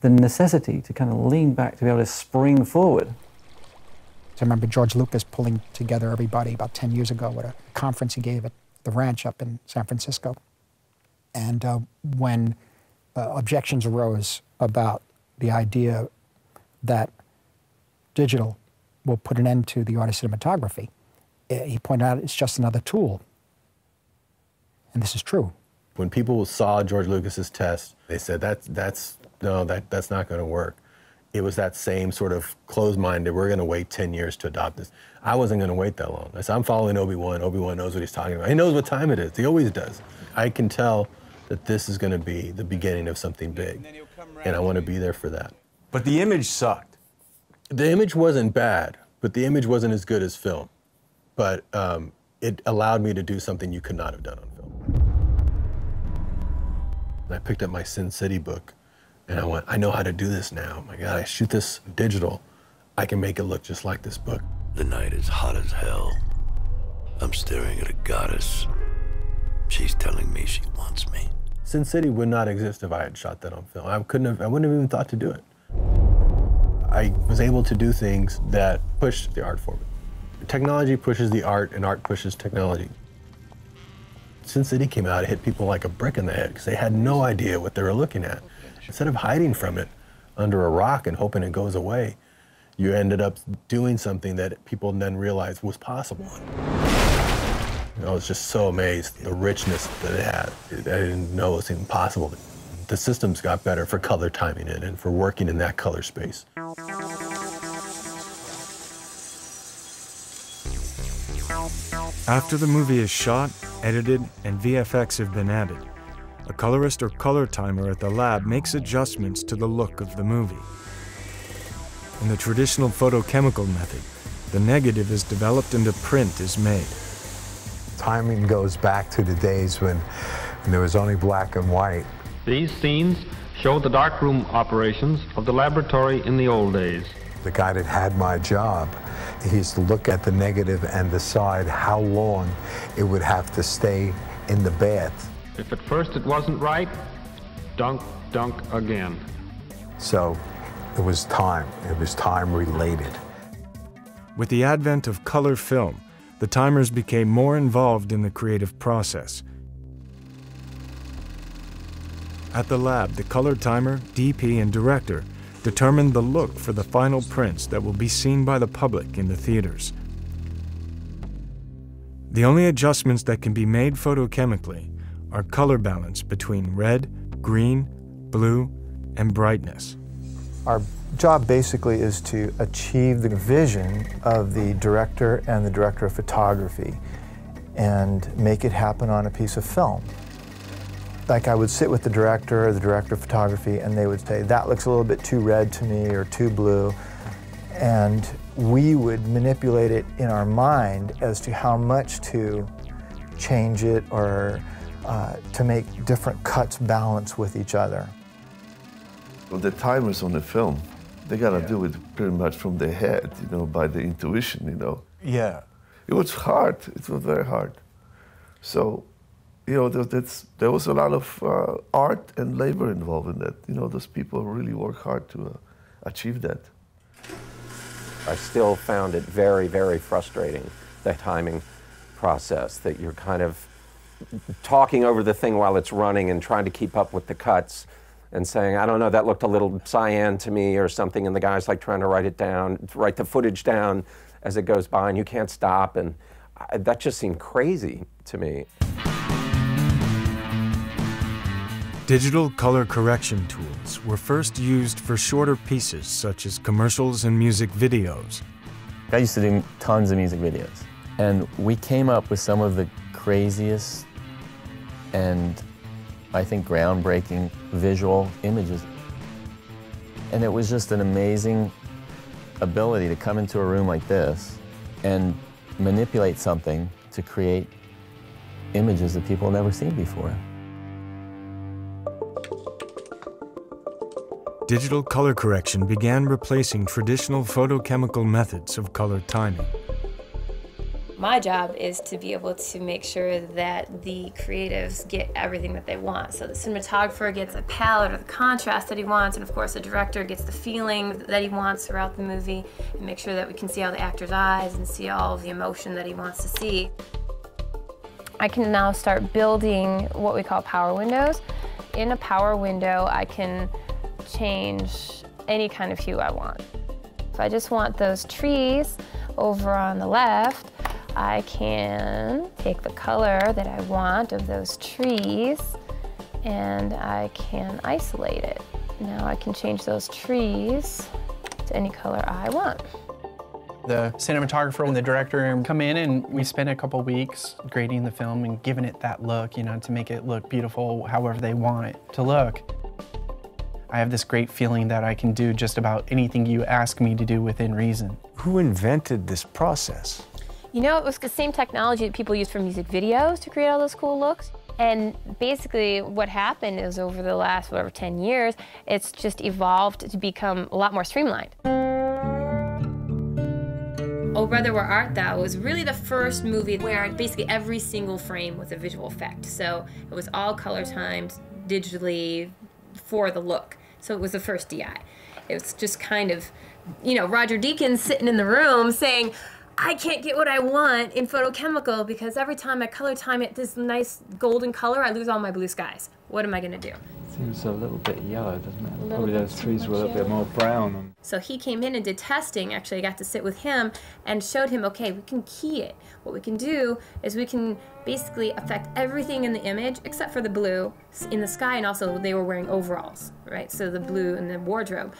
the necessity to kind of lean back, to be able to spring forward. I remember George Lucas pulling together everybody about ten years ago at a conference he gave at the ranch up in San Francisco. And uh, when uh, objections arose about the idea that digital will put an end to the art of cinematography, he pointed out it's just another tool. And this is true. When people saw George Lucas's test, they said, that's, that's, no, that, that's not going to work. it was that same sort of closed-minded, we're going to wait ten years to adopt this. I wasn't going to wait that long. I said, I'm following Obi-Wan. Obi-Wan knows what he's talking about. He knows what time it is. He always does. I can tell that this is going to be the beginning of something big, and I want to be there for that. But the image sucked. The image wasn't bad, but the image wasn't as good as film. But um, it allowed me to do something you could not have done on film. And I picked up my Sin City book, and I went, I know how to do this now. My God, I shoot this digital. I can make it look just like this book. The night is hot as hell. I'm staring at a goddess. She's telling me she wants me. Sin City would not exist if I had shot that on film. I couldn't have, I wouldn't have even thought to do it. I was able to do things that pushed the art forward. Technology pushes the art, and art pushes technology. Sin City came out, it hit people like a brick in the head because they had no idea what they were looking at. Instead of hiding from it under a rock and hoping it goes away, you ended up doing something that people then realized was possible. I was just so amazed, the richness that it had. I didn't know it was even possible. The systems got better for color timing it and for working in that color space. After the movie is shot, edited, and V F X have been added, a colorist or color timer at the lab makes adjustments to the look of the movie. In the traditional photochemical method, the negative is developed and a print is made. Timing goes back to the days when there was only black and white. These scenes show the darkroom operations of the laboratory in the old days. The guy that had my job, he used to look at the negative and decide how long it would have to stay in the bath. If at first it wasn't right, dunk, dunk again. So it was time. It was time related. With the advent of color film, the timers became more involved in the creative process. At the lab, the color timer, D P, and director determined the look for the final prints that will be seen by the public in the theaters. The only adjustments that can be made photochemically are color balance between red, green, blue, and brightness. Our job basically is to achieve the vision of the director and the director of photography and make it happen on a piece of film. Like, I would sit with the director or the director of photography and they would say, that looks a little bit too red to me or too blue. And we would manipulate it in our mind as to how much to change it or uh, to make different cuts balance with each other. Well, the timers on the film, they gotta yeah. do it pretty much from their head, you know, by the intuition, you know. Yeah. It was hard. It was very hard. So, you know, that's, there was a lot of uh, art and labor involved in that. You know, those people really work hard to uh, achieve that. I still found it very, very frustrating, the timing process, that you're kind of talking over the thing while it's running and trying to keep up with the cuts. And saying, I don't know, that looked a little cyan to me or something, and the guy's like trying to write it down, write the footage down as it goes by, and you can't stop, and I, that just seemed crazy to me. Digital color correction tools were first used for shorter pieces, such as commercials and music videos. I used to do tons of music videos, and we came up with some of the craziest and I think groundbreaking visual images. And it was just an amazing ability to come into a room like this and manipulate something to create images that people have never seen before. Digital color correction began replacing traditional photochemical methods of color timing. My job is to be able to make sure that the creatives get everything that they want. So the cinematographer gets a palette or the contrast that he wants, and of course the director gets the feeling that he wants throughout the movie, and make sure that we can see all the actor's eyes and see all of the emotion that he wants to see. I can now start building what we call power windows. In a power window, I can change any kind of hue I want. If I just want those trees over on the left, I can take the color that I want of those trees and I can isolate it. Now I can change those trees to any color I want. The cinematographer and the director come in and we spend a couple weeks grading the film and giving it that look, you know, to make it look beautiful however they want it to look. I have this great feeling that I can do just about anything you ask me to do within reason. Who invented this process? You know, it was the same technology that people use for music videos to create all those cool looks. And basically what happened is over the last, whatever, ten years, it's just evolved to become a lot more streamlined. Oh Brother, Where Art Thou was really the first movie where basically every single frame was a visual effect. So it was all color timed digitally for the look. So it was the first D I. It was just kind of, you know, Roger Deakins sitting in the room saying, I can't get what I want in photochemical because every time I color time it this nice golden color, I lose all my blue skies. What am I gonna do? Seems a little bit yellow, doesn't it? Probably those trees were a little bit more brown. So he came in and did testing. Actually, I got to sit with him and showed him, okay, we can key it. What we can do is we can basically affect everything in the image except for the blue in the sky, and also they were wearing overalls, right? So the blue in the wardrobe.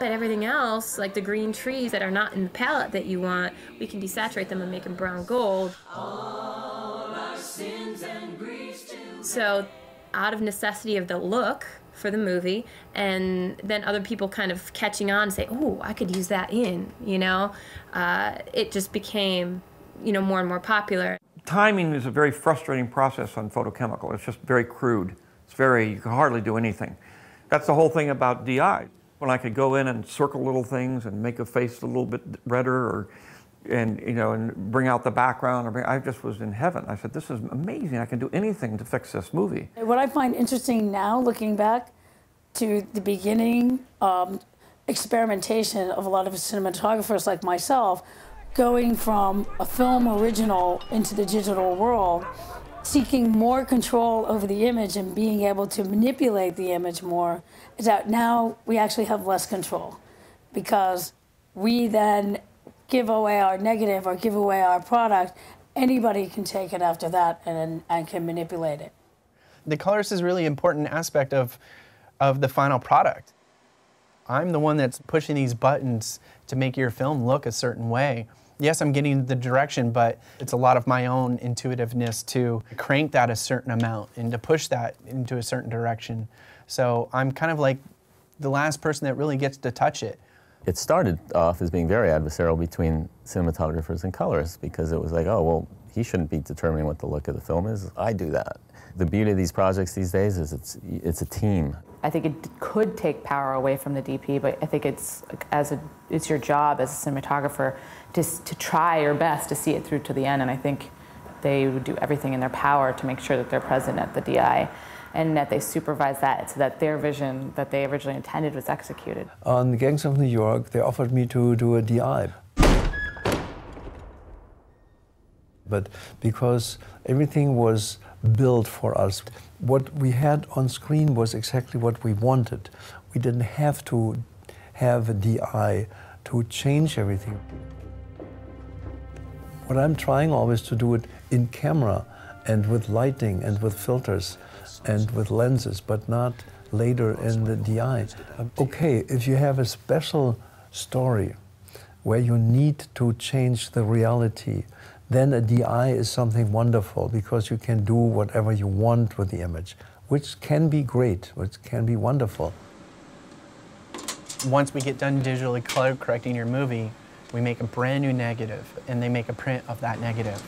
But everything else, like the green trees that are not in the palette that you want, we can desaturate them and make them brown gold. All our sins and griefs to so out of necessity of the look for the movie, and then other people kind of catching on and say, oh, I could use that in, you know? Uh, it just became, you know, more and more popular. Timing is a very frustrating process on photochemical. It's just very crude. It's very, you can hardly do anything. That's the whole thing about D I. When I could go in and circle little things and make a face a little bit redder, or, and you know, and bring out the background, or bring, I just was in heaven. I said, this is amazing. I can do anything to fix this movie. What I find interesting now, looking back to the beginning um, experimentation of a lot of cinematographers like myself, going from a film original into the digital world, seeking more control over the image and being able to manipulate the image more, is that now we actually have less control, because we then give away our negative or give away our product. Anybody can take it after that and, and can manipulate it. The colors is really important aspect of, of the final product. I'm the one that's pushing these buttons to make your film look a certain way. Yes, I'm getting the direction, but it's a lot of my own intuitiveness to crank that a certain amount and to push that into a certain direction. So I'm kind of like the last person that really gets to touch it. It started off as being very adversarial between cinematographers and colorists, because it was like, oh, well, he shouldn't be determining what the look of the film is. I do that. The beauty of these projects these days is it's, it's a team. I think it could take power away from the D P, but I think it's, as a, it's your job as a cinematographer to, to try your best to see it through to the end, and I think they would do everything in their power to make sure that they're present at the D I and that they supervise that so that their vision that they originally intended was executed. On Gangs of New York, they offered me to do a D I. But because everything was built for us, what we had on screen was exactly what we wanted. We didn't have to have a D I to change everything. What I'm trying always to do it in camera and with lighting and with filters and with lenses, but not later in the D I. Okay, if you have a special story where you need to change the reality, then a D I is something wonderful, because you can do whatever you want with the image, which can be great, which can be wonderful. Once we get done digitally color correcting your movie, we make a brand new negative, and they make a print of that negative.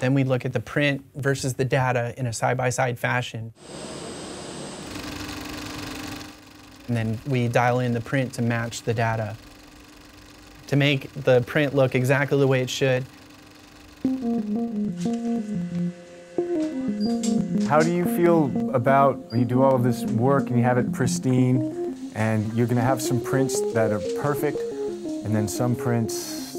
Then we look at the print versus the data in a side-by-side fashion. And then we dial in the print to match the data, to make the print look exactly the way it should. How do you feel about when you do all of this work and you have it pristine, and you're gonna have some prints that are perfect, and then some prints,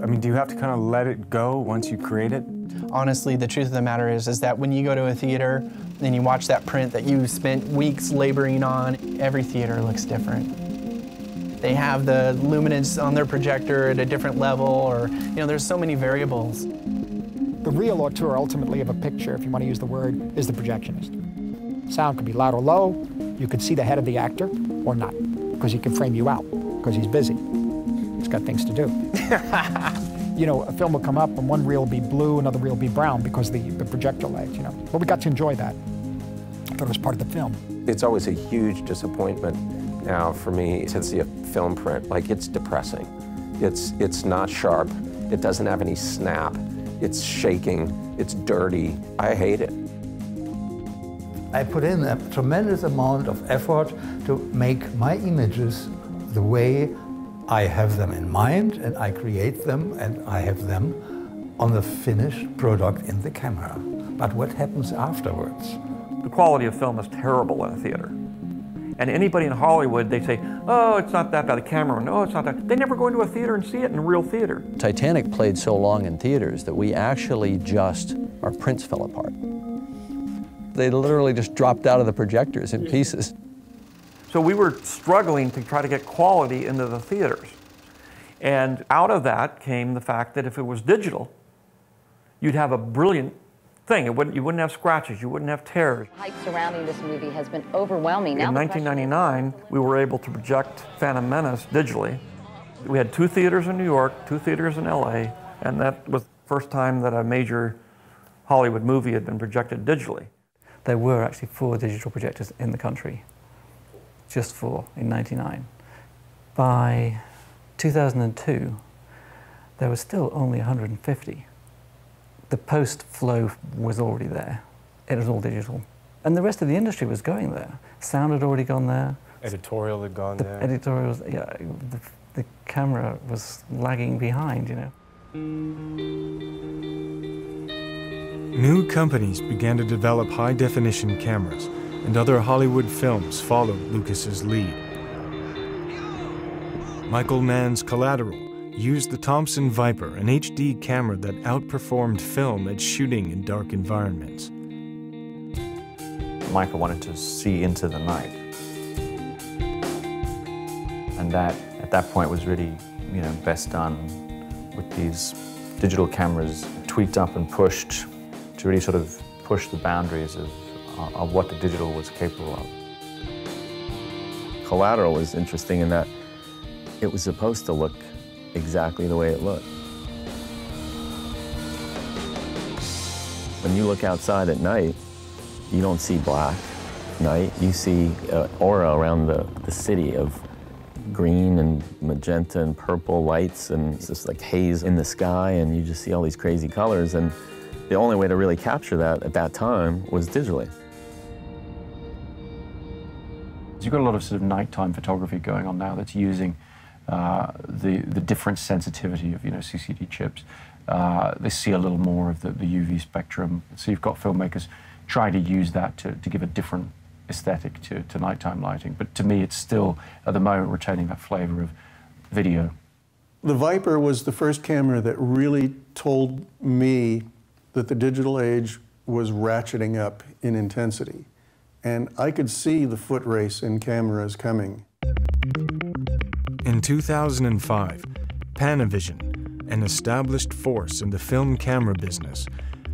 I mean, do you have to kind of let it go once you create it? Honestly, the truth of the matter is, is that when you go to a theater and you watch that print that you spent weeks laboring on, every theater looks different. They have the luminance on their projector at a different level, or, you know, there's so many variables. The real auteur, ultimately, of a picture, if you want to use the word, is the projectionist. Sound could be loud or low. You could see the head of the actor or not, because he can frame you out, because he's busy. It's got things to do. You know, a film will come up and one reel will be blue, another reel will be brown because the, the projector lagged, you know. But we got to enjoy that. I thought it was part of the film. It's always a huge disappointment now for me to see a film print. Like, it's depressing. It's, it's not sharp. It doesn't have any snap. It's shaking. It's dirty. I hate it. I put in a tremendous amount of effort to make my images the way I have them in mind, and I create them, and I have them on the finished product in the camera. But what happens afterwards? The quality of film is terrible in a theater. And anybody in Hollywood, they say, oh, it's not that bad, a cameraman, oh, it's not that. They never go into a theater and see it in real theater. Titanic played so long in theaters that we actually just, our prints fell apart. They literally just dropped out of the projectors in pieces. So we were struggling to try to get quality into the theaters. And out of that came the fact that if it was digital, you'd have a brilliant thing. It wouldn't, you wouldn't have scratches, you wouldn't have tears. The hype surrounding this movie has been overwhelming. Now in nineteen ninety-nine, we were able to project Phantom Menace digitally. We had two theaters in New York, two theaters in L A, and that was the first time that a major Hollywood movie had been projected digitally. There were actually four digital projectors in the country. Just four in ninety-nine. By two thousand two, there was still only one hundred fifty. The post flow was already there. It was all digital. And the rest of the industry was going there. Sound had already gone there. Editorial had gone the there. Editorials, yeah, the, the camera was lagging behind, you know. New companies began to develop high-definition cameras, and other Hollywood films followed Lucas's lead. Michael Mann's Collateral used the Thompson Viper, an H D camera that outperformed film at shooting in dark environments. Michael wanted to see into the night. And that, at that point, was really, you know, best done with these digital cameras tweaked up and pushed to really sort of push the boundaries of of what the digital was capable of. Collateral is interesting in that it was supposed to look exactly the way it looked. When you look outside at night, you don't see black night. You see an aura around the, the city of green and magenta and purple lights, and it's just like haze in the sky, and you just see all these crazy colors. And the only way to really capture that at that time was digitally. You've got a lot of sort of nighttime photography going on now that's using uh, the, the different sensitivity of, you know, C C D chips. Uh, they see a little more of the, the U V spectrum. So you've got filmmakers trying to use that to, to give a different aesthetic to, to nighttime lighting. But to me, it's still, at the moment, retaining that flavor of video. The Viper was the first camera that really told me that the digital age was ratcheting up in intensity. And I could see the foot race in cameras coming. In two thousand five, Panavision, an established force in the film camera business,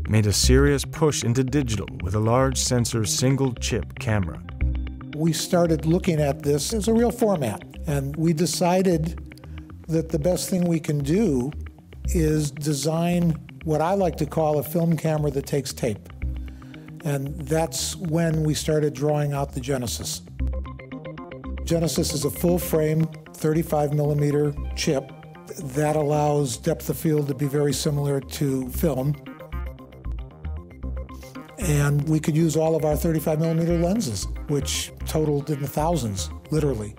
made a serious push into digital with a large sensor single chip camera. We started looking at this as a real format, and we decided that the best thing we can do is design what I like to call a film camera that takes tape. And that's when we started drawing out the Genesis. Genesis is a full-frame, thirty-five millimeter chip that allows depth of field to be very similar to film. And we could use all of our thirty-five millimeter lenses, which totaled in the thousands, literally.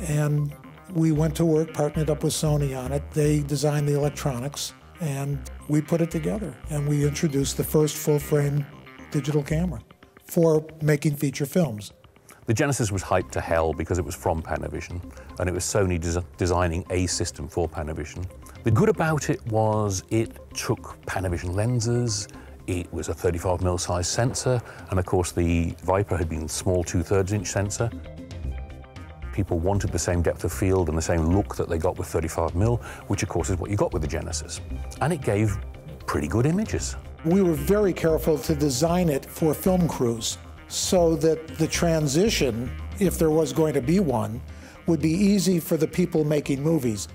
And we went to work, partnered up with Sony on it. They designed the electronics, and we put it together, and we introduced the first full-frame digital camera for making feature films. The Genesis was hyped to hell because it was from Panavision, and it was Sony des designing a system for Panavision. The good about it was it took Panavision lenses, it was a thirty-five millimeter size sensor, and of course the Viper had been small two-thirds inch sensor. People wanted the same depth of field and the same look that they got with thirty-five millimeter, which of course is what you got with the Genesis. And it gave pretty good images. We were very careful to design it for film crews so that the transition, if there was going to be one, would be easy for the people making movies.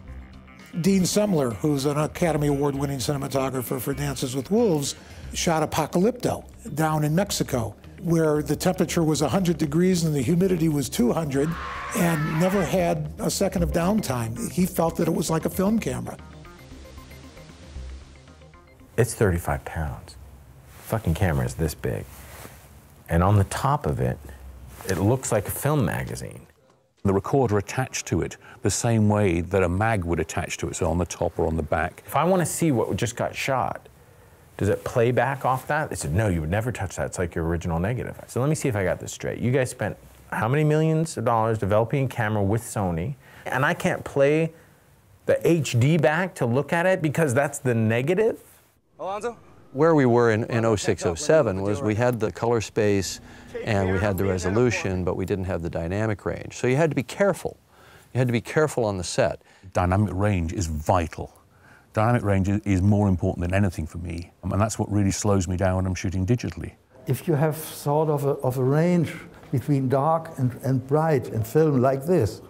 Dean Semler, who's an Academy Award-winning cinematographer for Dances with Wolves, shot Apocalypto down in Mexico, where the temperature was one hundred degrees and the humidity was two hundred, and never had a second of downtime. He felt that it was like a film camera. It's thirty-five pounds. Fucking camera is this big. And on the top of it, it looks like a film magazine. The recorder attached to it the same way that a mag would attach to it, so on the top or on the back. If I want to see what just got shot, does it play back off that? They said, no, you would never touch that. It's like your original negative. So let me see if I got this straight. You guys spent how many millions of dollars developing a camera with Sony, and I can't play the H D back to look at it because that's the negative? Alonzo? Where we were in, in oh six, oh seven was we had the color space and we had the resolution, but we didn't have the dynamic range. So you had to be careful. You had to be careful on the set. Dynamic range is vital. Dynamic range is more important than anything for me, and that's what really slows me down when I'm shooting digitally. If you have sort of a, of a range between dark and, and bright in film like this,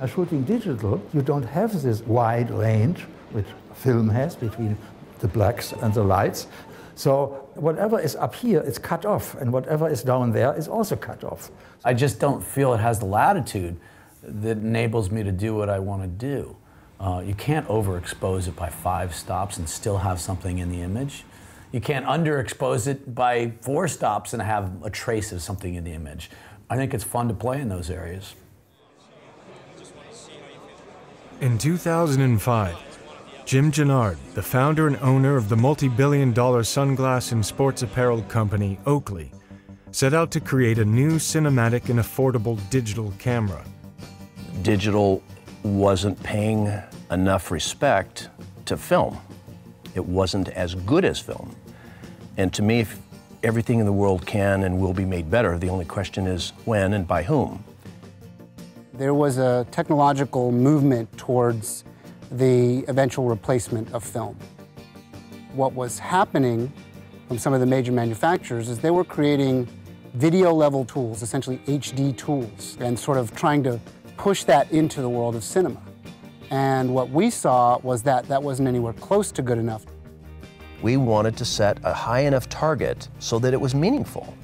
and shooting digital, you don't have this wide range which film has between the blacks and the lights. So whatever is up here is cut off, and whatever is down there is also cut off. I just don't feel it has the latitude that enables me to do what I want to do. Uh, you can't overexpose it by five stops and still have something in the image. You can't underexpose it by four stops and have a trace of something in the image. I think it's fun to play in those areas. In two thousand five, Jim Jannard, the founder and owner of the multi-billion dollar sunglass and sports apparel company Oakley, set out to create a new cinematic and affordable digital camera. Digital wasn't paying enough respect to film. It wasn't as good as film. And to me, if everything in the world can and will be made better, the only question is when and by whom. There was a technological movement towards the eventual replacement of film. What was happening from some of the major manufacturers is they were creating video-level tools, essentially H D tools, and sort of trying to push that into the world of cinema. And what we saw was that that wasn't anywhere close to good enough. We wanted to set a high enough target so that it was meaningful.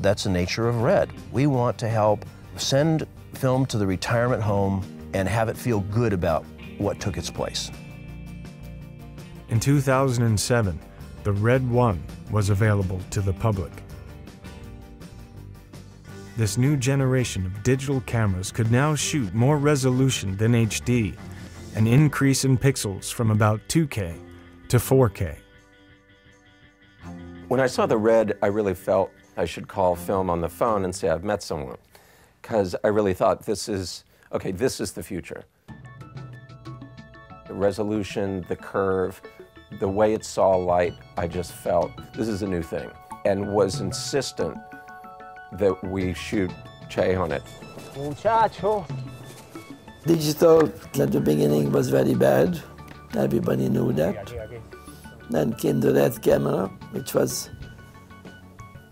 That's the nature of RED. We want to help send film to the retirement home and have it feel good about what took its place. In two thousand seven, the RED One was available to the public. This new generation of digital cameras could now shoot more resolution than H D, an increase in pixels from about two K to four K. When I saw the RED, I really felt I should call film on the phone and say I've met someone, because I really thought this is, okay, this is the future. The resolution, the curve, the way it saw light, I just felt this is a new thing, and was insistent that we shoot Che on it. Muchacho. Digital at the beginning was very bad. Everybody knew that. Then came the RED camera, which was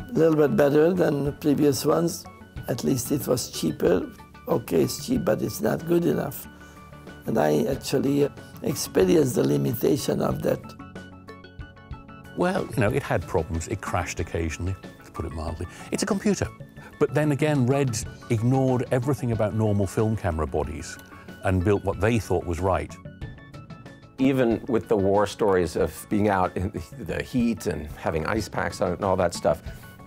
a little bit better than the previous ones. At least it was cheaper. Okay, it's cheap, but it's not good enough. And I actually experienced the limitation of that. Well, you know, it had problems. It crashed occasionally, put it mildly. It's a computer. But then again, RED ignored everything about normal film camera bodies and built what they thought was right. Even with the war stories of being out in the heat and having ice packs on it and all that stuff,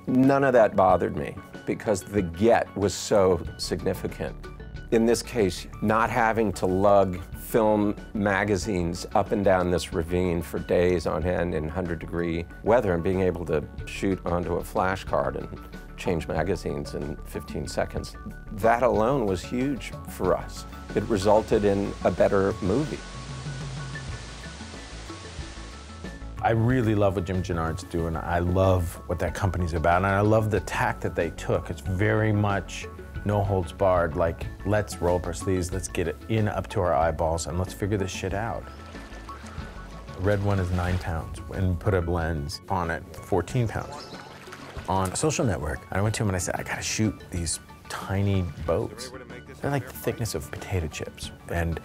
none of that bothered me because the get was so significant. In this case, not having to lug film magazines up and down this ravine for days on end in one hundred degree weather and being able to shoot onto a flash card and change magazines in fifteen seconds, that alone was huge for us. It resulted in a better movie. I really love what Jim Jannard's doing. I love what that company's about, and I love the tack that they took. It's very much no holds barred, like, let's roll up our sleeves, let's get it in up to our eyeballs, and let's figure this shit out. RED One is nine pounds, and put a lens on it, fourteen pounds. On a social network, I went to him and I said, I gotta shoot these tiny boats. They're like the thickness of potato chips, and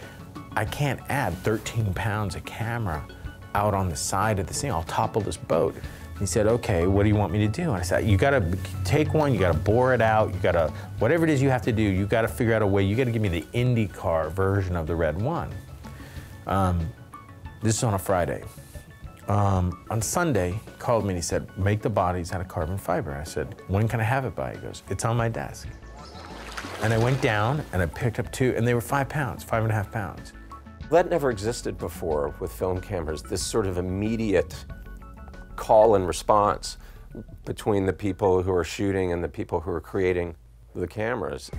I can't add thirteen pounds of camera out on the side of this thing. I'll topple this boat. He said, okay, what do you want me to do? And I said, you gotta take one, you gotta bore it out, you gotta, whatever it is you have to do, you gotta figure out a way, you gotta give me the IndyCar version of the Red One. Um, this is on a Friday. Um, on Sunday, he called me and he said, make the bodies out of carbon fiber. I said, when can I have it by? He goes, it's on my desk. And I went down and I picked up two, and they were five pounds, five and a half pounds. That never existed before with film cameras, this sort of immediate call and response between the people who are shooting and the people who are creating the cameras.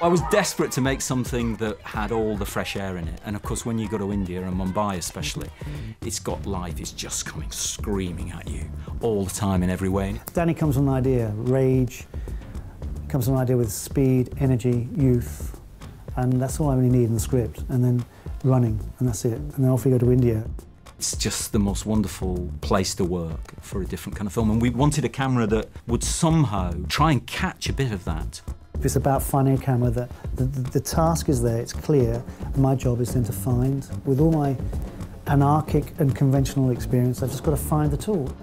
I was desperate to make something that had all the fresh air in it. And of course, when you go to India and Mumbai especially, it's got life, it's just coming screaming at you all the time in every way. Danny comes with an idea, rage, comes with an idea with speed, energy, youth, and that's all I really need in the script. And then running, and that's it. And then off we go to India. It's just the most wonderful place to work for a different kind of film. And we wanted a camera that would somehow try and catch a bit of that. It's about finding a camera that the, the, the task is there, it's clear, and my job is then to find. With all my anarchic and conventional experience, I've just got to find the tool.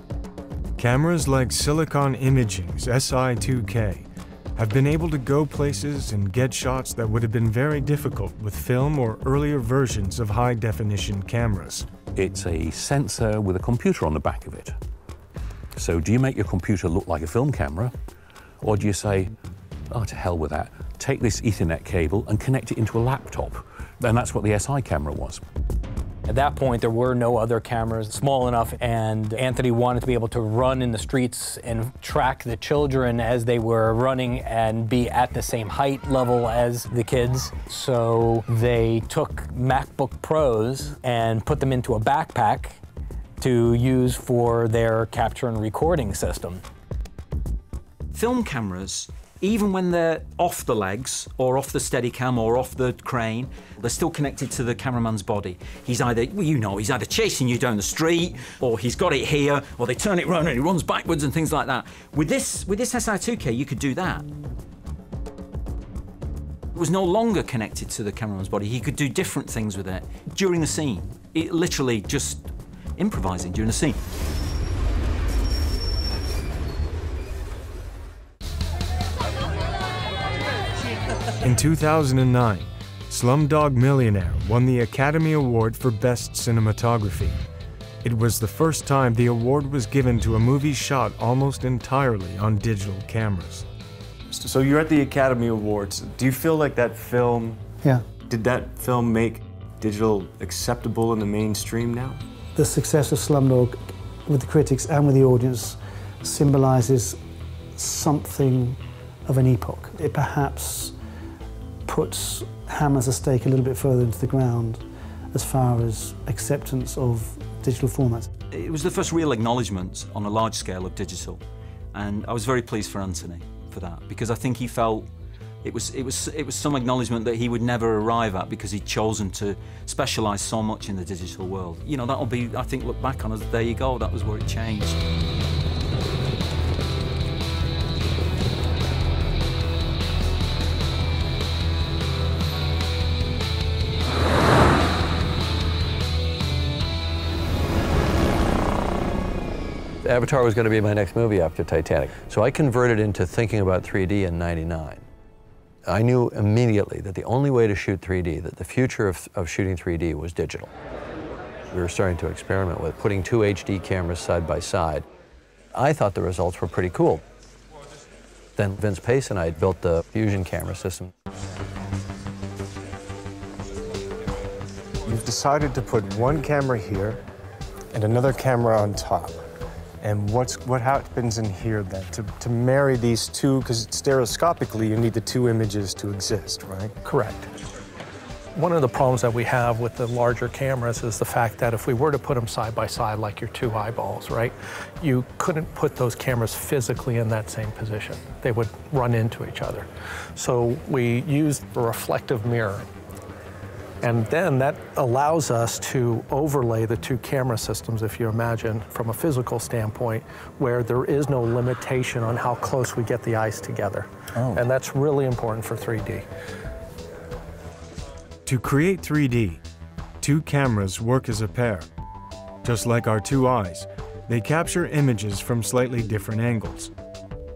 Cameras like Silicon Imaging's S I two K have been able to go places and get shots that would have been very difficult with film or earlier versions of high-definition cameras. It's a sensor with a computer on the back of it. So do you make your computer look like a film camera, or do you say, oh, to hell with that. Take this Ethernet cable and connect it into a laptop. And that's what the S I camera was. At that point, there were no other cameras small enough, and Anthony wanted to be able to run in the streets and track the children as they were running and be at the same height level as the kids. So they took MacBook Pros and put them into a backpack to use for their capture and recording system. Film cameras, even when they're off the legs, or off the Steadicam, or off the crane, they're still connected to the cameraman's body. He's either, well, you know, he's either chasing you down the street, or he's got it here, or they turn it round and he runs backwards and things like that. With this, with this S I two K, you could do that. It was no longer connected to the cameraman's body. He could do different things with it during the scene. It literally just improvising during the scene. In two thousand nine, Slumdog Millionaire won the Academy Award for Best Cinematography. It was the first time the award was given to a movie shot almost entirely on digital cameras. So you're at the Academy Awards. Do you feel like that film, yeah. did that film make digital acceptable in the mainstream now? The success of Slumdog with the critics and with the audience symbolizes something of an epoch. It perhaps puts hammers a stake a little bit further into the ground as far as acceptance of digital formats. It was the first real acknowledgement on a large scale of digital, and I was very pleased for Anthony for that, because I think he felt it was, it was, it was some acknowledgement that he would never arrive at because he'd chosen to specialise so much in the digital world. You know, that'll be, I think, look back on as, there you go, that was where it changed. Avatar was going to be my next movie after Titanic. So I converted into thinking about three D in ninety-nine. I knew immediately that the only way to shoot three D, that the future of, of shooting three D was digital. We were starting to experiment with putting two H D cameras side by side. I thought the results were pretty cool. Then Vince Pace and I built the Fusion camera system. You've decided to put one camera here and another camera on top. And what's, what happens in here then? To, to marry these two, because stereoscopically you need the two images to exist, right? Correct. One of the problems that we have with the larger cameras is the fact that if we were to put them side by side like your two eyeballs, right, you couldn't put those cameras physically in that same position. They would run into each other. So we used a reflective mirror. And then that allows us to overlay the two camera systems, if you imagine, from a physical standpoint, where there is no limitation on how close we get the eyes together. Oh. And that's really important for three D. To create three D, two cameras work as a pair. Just like our two eyes, they capture images from slightly different angles,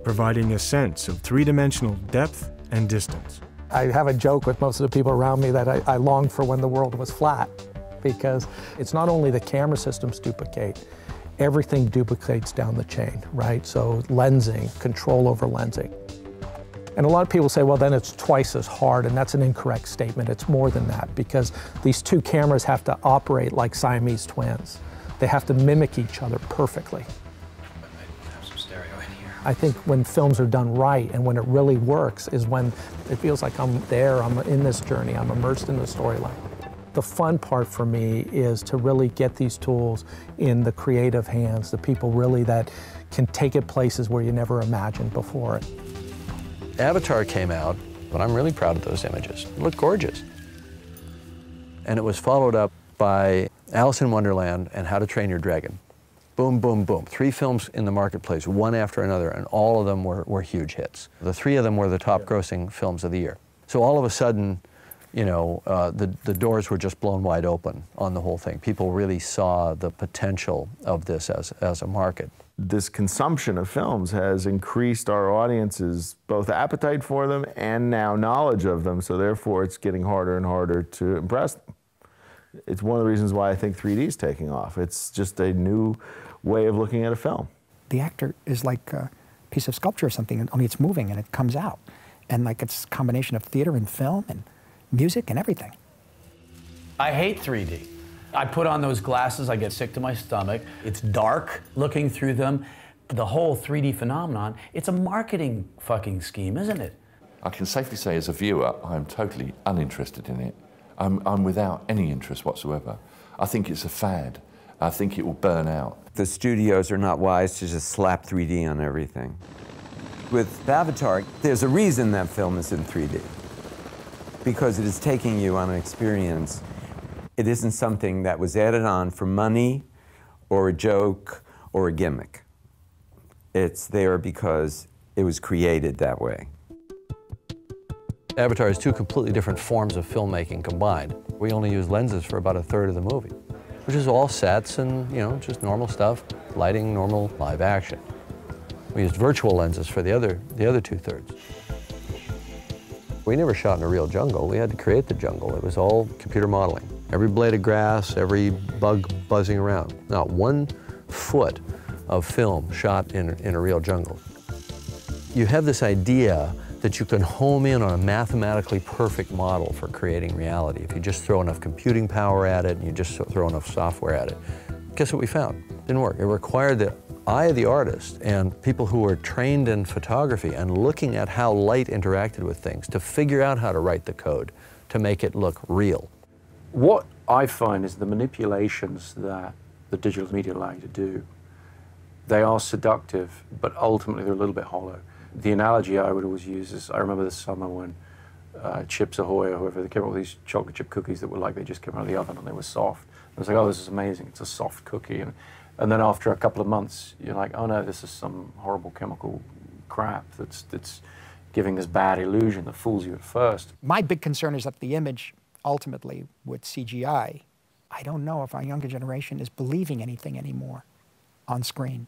providing a sense of three-dimensional depth and distance. I have a joke with most of the people around me that I, I long for when the world was flat, because it's not only the camera systems duplicate, everything duplicates down the chain, right? So lensing, control over lensing. And a lot of people say, well, then it's twice as hard, and that's an incorrect statement. It's more than that, because these two cameras have to operate like Siamese twins. They have to mimic each other perfectly. I have some stereo in here. I think when films are done right and when it really works is when it feels like I'm there, I'm in this journey, I'm immersed in the storyline. The fun part for me is to really get these tools in the creative hands, the people really that can take it places where you never imagined before. Avatar came out, but I'm really proud of those images. It looked gorgeous. And it was followed up by Alice in Wonderland and How to Train Your Dragon. Boom, boom, boom. Three films in the marketplace, one after another, and all of them were, were huge hits. The three of them were the top grossing films of the year. So all of a sudden, you know, uh, the, the doors were just blown wide open on the whole thing. People really saw the potential of this as, as a market. This consumption of films has increased our audience's both appetite for them and now knowledge of them, so therefore it's getting harder and harder to impress them. It's one of the reasons why I think three D is taking off. It's just a new way of looking at a film. The actor is like a piece of sculpture or something, and only it's moving and it comes out. And like it's a combination of theater and film and music and everything. I hate three D. I put on those glasses, I get sick to my stomach. It's dark looking through them. The whole three D phenomenon, it's a marketing fucking scheme, isn't it? I can safely say as a viewer, I'm totally uninterested in it. I'm, I'm without any interest whatsoever. I think it's a fad. I think it will burn out. The studios are not wise to just slap three D on everything. With Avatar, there's a reason that film is in three D. Because it is taking you on an experience. It isn't something that was added on for money or a joke or a gimmick. It's there because it was created that way. Avatar is two completely different forms of filmmaking combined. We only use lenses for about a third of the movie, which is all sets and, you know, just normal stuff, lighting, normal live action. We used virtual lenses for the other, the other two thirds. We never shot in a real jungle. We had to create the jungle. It was all computer modeling. Every blade of grass, every bug buzzing around. Not one foot of film shot in, in a real jungle. You have this idea that you can home in on a mathematically perfect model for creating reality. If you just throw enough computing power at it and you just throw enough software at it. Guess what we found? Didn't work. It required the eye of the artist and people who are trained in photography and looking at how light interacted with things to figure out how to write the code to make it look real. What I find is the manipulations that the digital media allow you to do, they are seductive, but ultimately they're a little bit hollow. The analogy I would always use is, I remember this summer when uh, Chips Ahoy or whoever, they came up with these chocolate chip cookies that were like they just came out of the oven and they were soft. I was like, oh, this is amazing, it's a soft cookie. And, and then after a couple of months, you're like, oh no, this is some horrible chemical crap that's, that's giving this bad illusion that fools you at first. My big concern is that the image, ultimately, with C G I, I don't know if our younger generation is believing anything anymore on screen.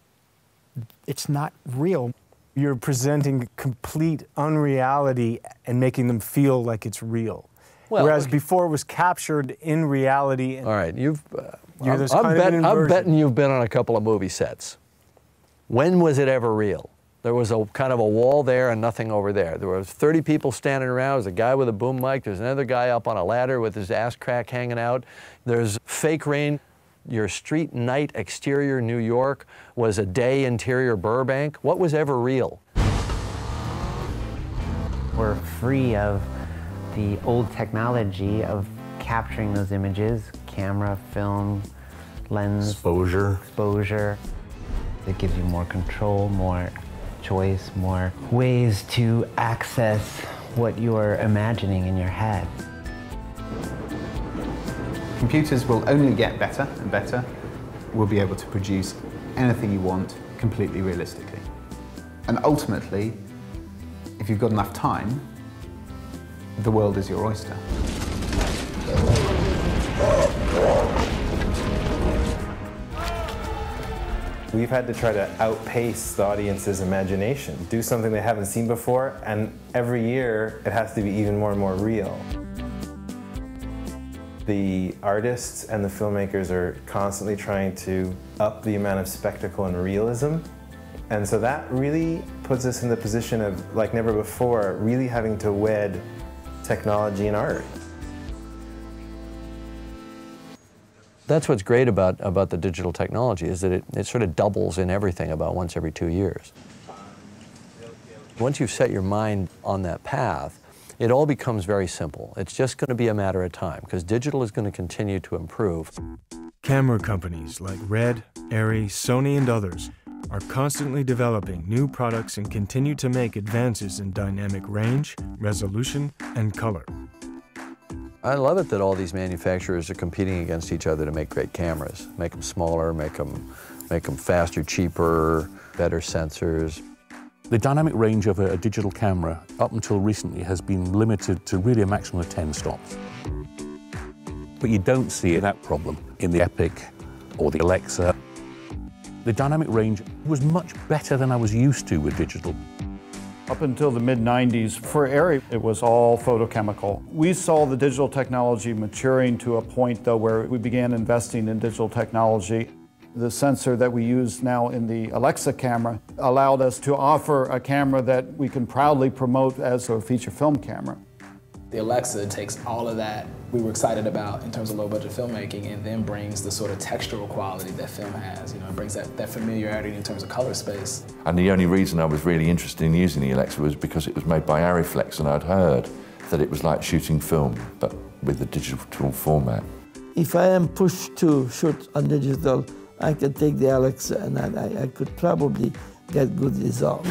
It's not real. You're presenting complete unreality and making them feel like it's real. Well, Whereas okay. before it was captured in reality. And all right, you've, uh, you're I'm, I'm, bet, I'm betting you've been on a couple of movie sets. When was it ever real? There was a kind of a wall there and nothing over there. There was thirty people standing around. There's a guy with a boom mic. There's another guy up on a ladder with his ass crack hanging out. There's fake rain. Your street night exterior New York was a day interior Burbank. What was ever real? We're free of the old technology of capturing those images, camera, film, lens. Exposure. Exposure. It gives you more control, more choice, more ways to access what you're imagining in your head. Computers will only get better and better. We'll be able to produce anything you want completely realistically. And ultimately, if you've got enough time, the world is your oyster. We've had to try to outpace the audience's imagination, do something they haven't seen before, and every year it has to be even more and more real. The artists and the filmmakers are constantly trying to up the amount of spectacle and realism. And so that really puts us in the position of, like never before, really having to wed technology and art. That's what's great about, about the digital technology, is that it, it sort of doubles in everything about once every two years. Once you've set your mind on that path, it all becomes very simple. It's just going to be a matter of time, because digital is going to continue to improve. Camera companies like RED, ARRI, Sony, and others are constantly developing new products and continue to make advances in dynamic range, resolution, and color. I love it that all these manufacturers are competing against each other to make great cameras. Make them smaller, make them, make them faster, cheaper, better sensors. The dynamic range of a, a digital camera up until recently has been limited to really a maximum of ten stops. But you don't see that problem in the Epic or the Alexa. The dynamic range was much better than I was used to with digital. Up until the mid nineties, for ARRI, it was all photochemical. We saw the digital technology maturing to a point, though, where we began investing in digital technology. The sensor that we use now in the Alexa camera allowed us to offer a camera that we can proudly promote as a feature film camera. The Alexa takes all of that we were excited about in terms of low-budget filmmaking and then brings the sort of textural quality that film has. You know, it brings that, that familiarity in terms of color space. And the only reason I was really interested in using the Alexa was because it was made by Arriflex, and I'd heard that it was like shooting film, but with a digital format. If I am pushed to shoot on digital, I could take the Alexa and I, I could probably get good results.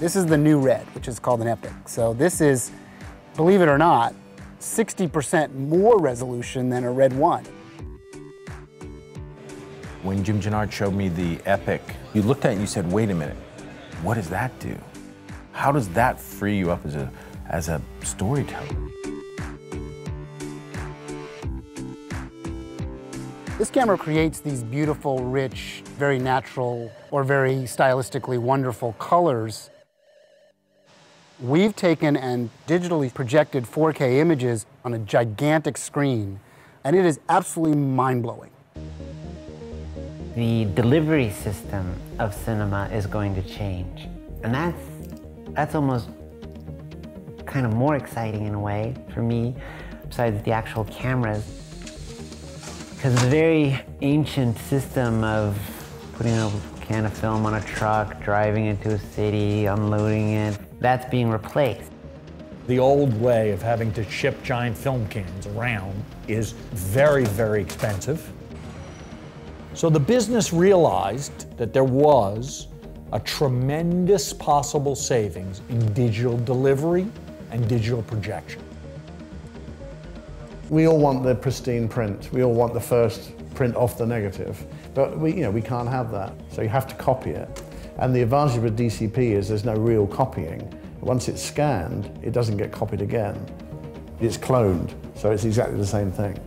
This is the new RED, which is called an Epic. So this is, believe it or not, sixty percent more resolution than a RED One. When Jim Jannard showed me the Epic, you looked at it and you said, wait a minute, what does that do? How does that free you up as a, as a storyteller? This camera creates these beautiful, rich, very natural, or very stylistically wonderful colors. We've taken and digitally projected four K images on a gigantic screen, and it is absolutely mind-blowing. The delivery system of cinema is going to change, and that's, that's almost kind of more exciting in a way for me, besides the actual cameras, because the very ancient system of putting a can of film on a truck, driving it to a city, unloading it, that's being replaced. The old way of having to ship giant film cans around is very, very expensive. So the business realized that there was a tremendous possible savings in digital delivery and digital projection. We all want the pristine print. We all want the first print off the negative. But we, you know, we can't have that, so you have to copy it. And the advantage with D C P is there's no real copying. Once it's scanned, it doesn't get copied again. It's cloned, so it's exactly the same thing.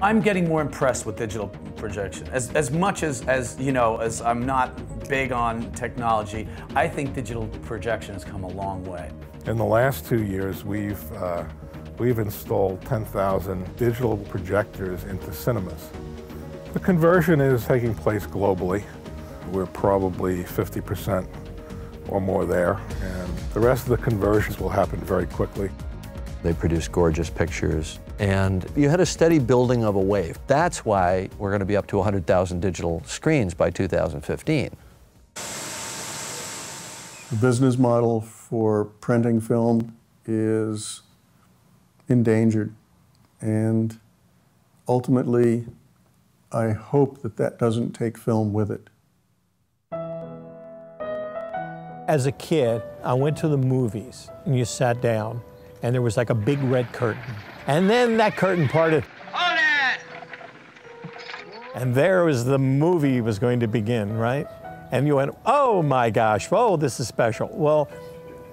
I'm getting more impressed with digital projection. As, as much as, as, you know, as I'm not big on technology, I think digital projection has come a long way. In the last two years, we've, uh, we've installed ten thousand digital projectors into cinemas. The conversion is taking place globally. We're probably fifty percent or more there, and the rest of the conversions will happen very quickly. They produce gorgeous pictures, and you had a steady building of a wave. That's why we're going to be up to one hundred thousand digital screens by two thousand fifteen. The business model for printing film is endangered, and ultimately I hope that that doesn't take film with it. As a kid, I went to the movies, and you sat down, and there was like a big red curtain. And then that curtain parted. Hold it! And there was the movie was going to begin, right? And you went, oh my gosh, oh, this is special. Well,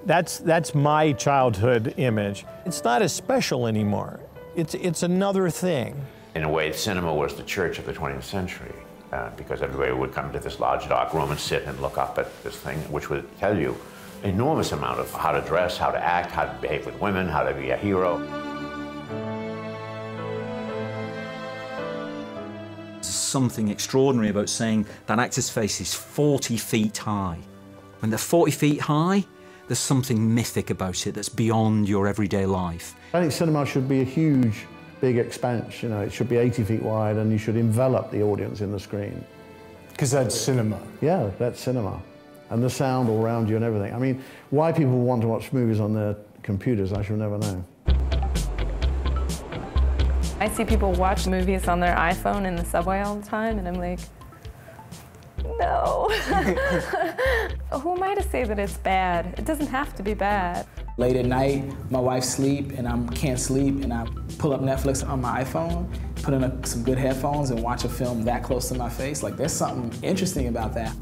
That's, that's my childhood image. It's not as special anymore. It's, it's another thing. In a way, cinema was the church of the twentieth century, uh, because everybody would come to this large dark room and sit and look up at this thing, which would tell you an enormous amount of how to dress, how to act, how to behave with women, how to be a hero. There's something extraordinary about saying that actor's face is forty feet high. When they're forty feet high, there's something mythic about it that's beyond your everyday life. I think cinema should be a huge, big expanse, you know. It should be eighty feet wide and you should envelop the audience in the screen. Because that's cinema. Yeah, that's cinema. And the sound all around you and everything. I mean, why people want to watch movies on their computers, I shall never know. I see people watch movies on their iPhone in the subway all the time, and I'm like, no. Who am I to say that it's bad? It doesn't have to be bad. Late at night, my wife sleep and I can't sleep, and I pull up Netflix on my iPhone, put in a, some good headphones and watch a film that close to my face. Like, there's something interesting about that.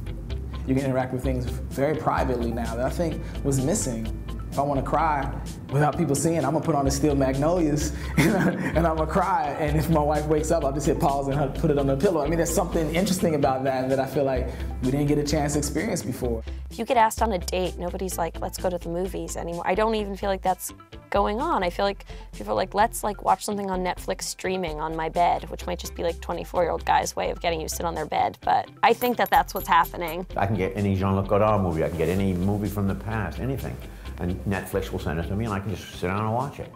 You can interact with things very privately now that I think was missing. If I want to cry without people seeing, I'm going to put on the Steel Magnolias and I'm going to cry. And if my wife wakes up, I'll just hit pause and I'll put it on the pillow. I mean, there's something interesting about that that I feel like we didn't get a chance to experience before. If you get asked on a date, nobody's like, let's go to the movies anymore. I don't even feel like that's going on. I feel like people are like, let's like watch something on Netflix streaming on my bed, which might just be like twenty-four-year-old guys' way of getting you to sit on their bed. But I think that that's what's happening. I can get any Jean-Luc Godard movie. I can get any movie from the past, anything. And Netflix will send it to me and I can just sit down and watch it.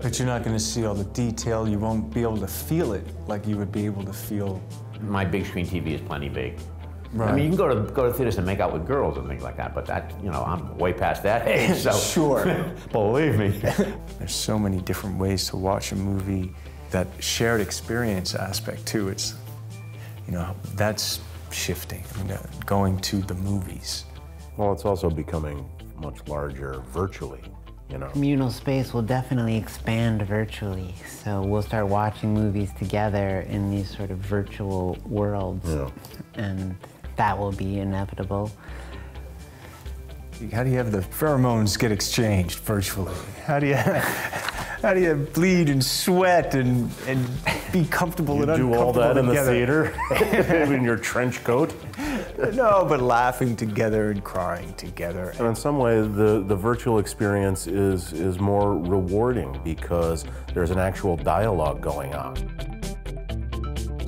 But you're not going to see all the detail. You won't be able to feel it like you would be able to feel. My big screen T V is plenty big. Right. I mean, you can go to go to theaters and make out with girls and things like that, but that, you know, I'm way past that age, so. Sure. Believe me. There's so many different ways to watch a movie. That shared experience aspect too, it's, you know, that's shifting. I mean, going to the movies. Well, it's also becoming much larger virtually, you know. Communal space will definitely expand virtually, so we'll start watching movies together in these sort of virtual worlds, yeah. And that will be inevitable. How do you have the pheromones get exchanged virtually? How do you, how do you bleed and sweat and, and be comfortable you and do uncomfortable all that in together. The theater? In your trench coat? No, but laughing together and crying together. And in some way, the, the virtual experience is, is more rewarding because there's an actual dialogue going on.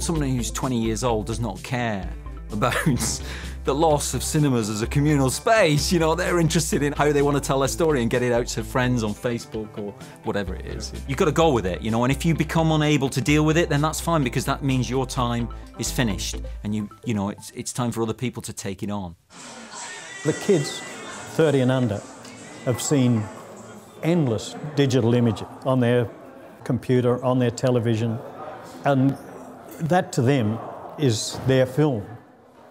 Someone who's twenty years old does not care about the loss of cinemas as a communal space. You know, they're interested in how they want to tell their story and get it out to friends on Facebook or whatever it is. You've got to go with it, you know, and if you become unable to deal with it, then that's fine, because that means your time is finished and you, you know, it's, it's time for other people to take it on. The kids, thirty and under, have seen endless digital images on their computer, on their television, and that to them is their film.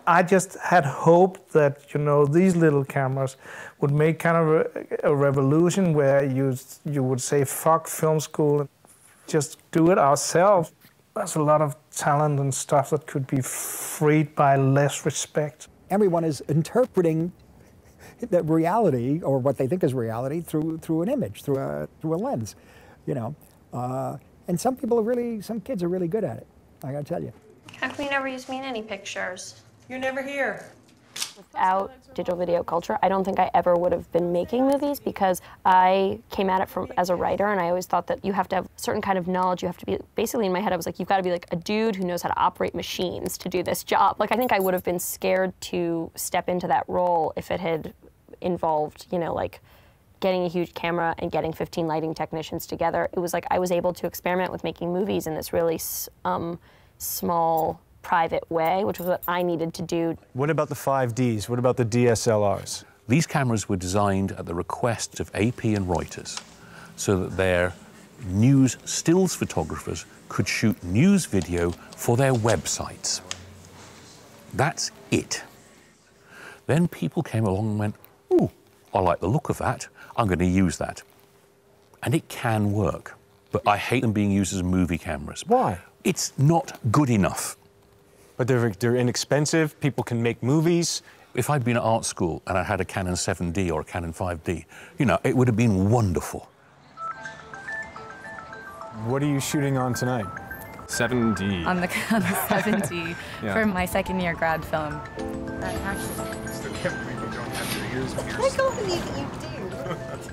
I just had hoped that, you know, these little cameras would make kind of a, a revolution where you, you would say, fuck film school, and just do it ourselves. There's a lot of talent and stuff that could be freed by less respect. Everyone is interpreting that reality, or what they think is reality, through, through an image, through a, through a lens, you know. Uh, and some people are really, some kids are really good at it, I gotta tell you. How can you never use me in any pictures? You're never here. Without digital video culture, I don't think I ever would have been making movies, because I came at it from as a writer, and I always thought that you have to have a certain kind of knowledge. You have to be, basically in my head, I was like, you've got to be like a dude who knows how to operate machines to do this job. Like, I think I would have been scared to step into that role if it had involved, you know, like getting a huge camera and getting fifteen lighting technicians together. It was like I was able to experiment with making movies in this really um, small, private way, which was what I needed to do. What about the five Ds? What about the D S L Rs? These cameras were designed at the request of A P and Reuters so that their news stills photographers could shoot news video for their websites. That's it. Then people came along and went, ooh, I like the look of that. I'm going to use that. And it can work, but I hate them being used as movie cameras. Why? It's not good enough. But they're, they're inexpensive, people can make movies, if I'd been at art school and I had a Canon seven D or a Canon five D, you know, it would have been wonderful. What are you shooting on tonight? seven D. On the Canon seven D yeah. for my second year grad film.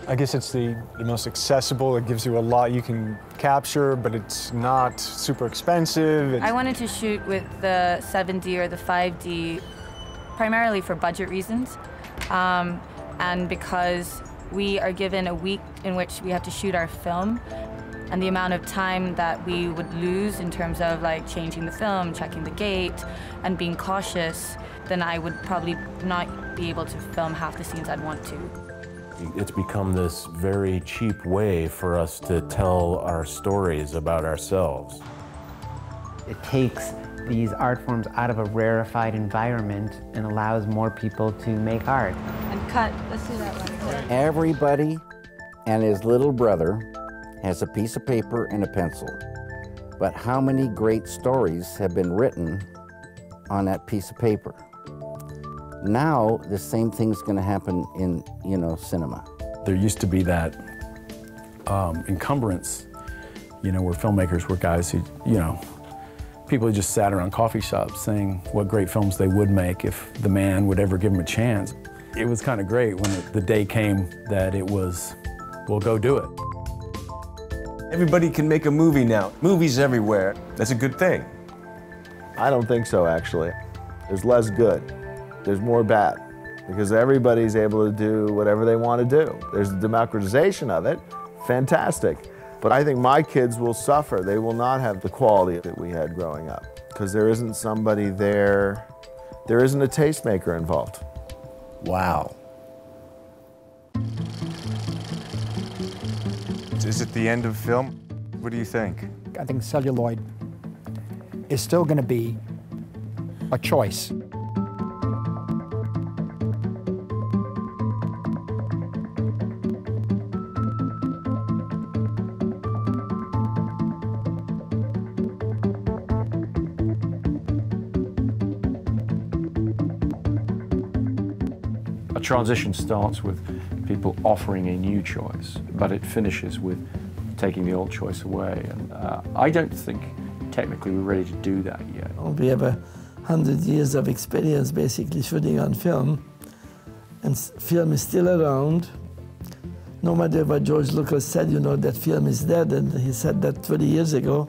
I guess it's the, the most accessible. It gives you a lot you can capture, but it's not super expensive. It's... I wanted to shoot with the seven D or the five D primarily for budget reasons, um, and because we are given a week in which we have to shoot our film, and the amount of time that we would lose in terms of like changing the film, checking the gate, and being cautious, then I would probably not be able to film half the scenes I'd want to. It's become this very cheap way for us to tell our stories about ourselves. It takes these art forms out of a rarefied environment and allows more people to make art. And cut, let's do that one. Everybody and his little brother has a piece of paper and a pencil. But how many great stories have been written on that piece of paper? Now, the same thing's gonna happen in, you know, cinema. There used to be that um, encumbrance, you know, where filmmakers were guys who, you know, people who just sat around coffee shops saying what great films they would make if the man would ever give them a chance. It was kind of great when it, the day came that it was, well, go do it. Everybody can make a movie now. Movies everywhere. That's a good thing. I don't think so, actually. There's less good. There's more bad, because everybody's able to do whatever they want to do. There's the democratization of it, fantastic. But I think my kids will suffer. They will not have the quality that we had growing up, because there isn't somebody there, there isn't a tastemaker involved. Wow. Is it the end of film? What do you think? I think celluloid is still going to be a choice. The transition starts with people offering a new choice, but it finishes with taking the old choice away. And uh, I don't think technically we're ready to do that yet. Well, we have a hundred years of experience basically shooting on film, and film is still around. No matter what George Lucas said, you know, that film is dead, and he said that twenty years ago.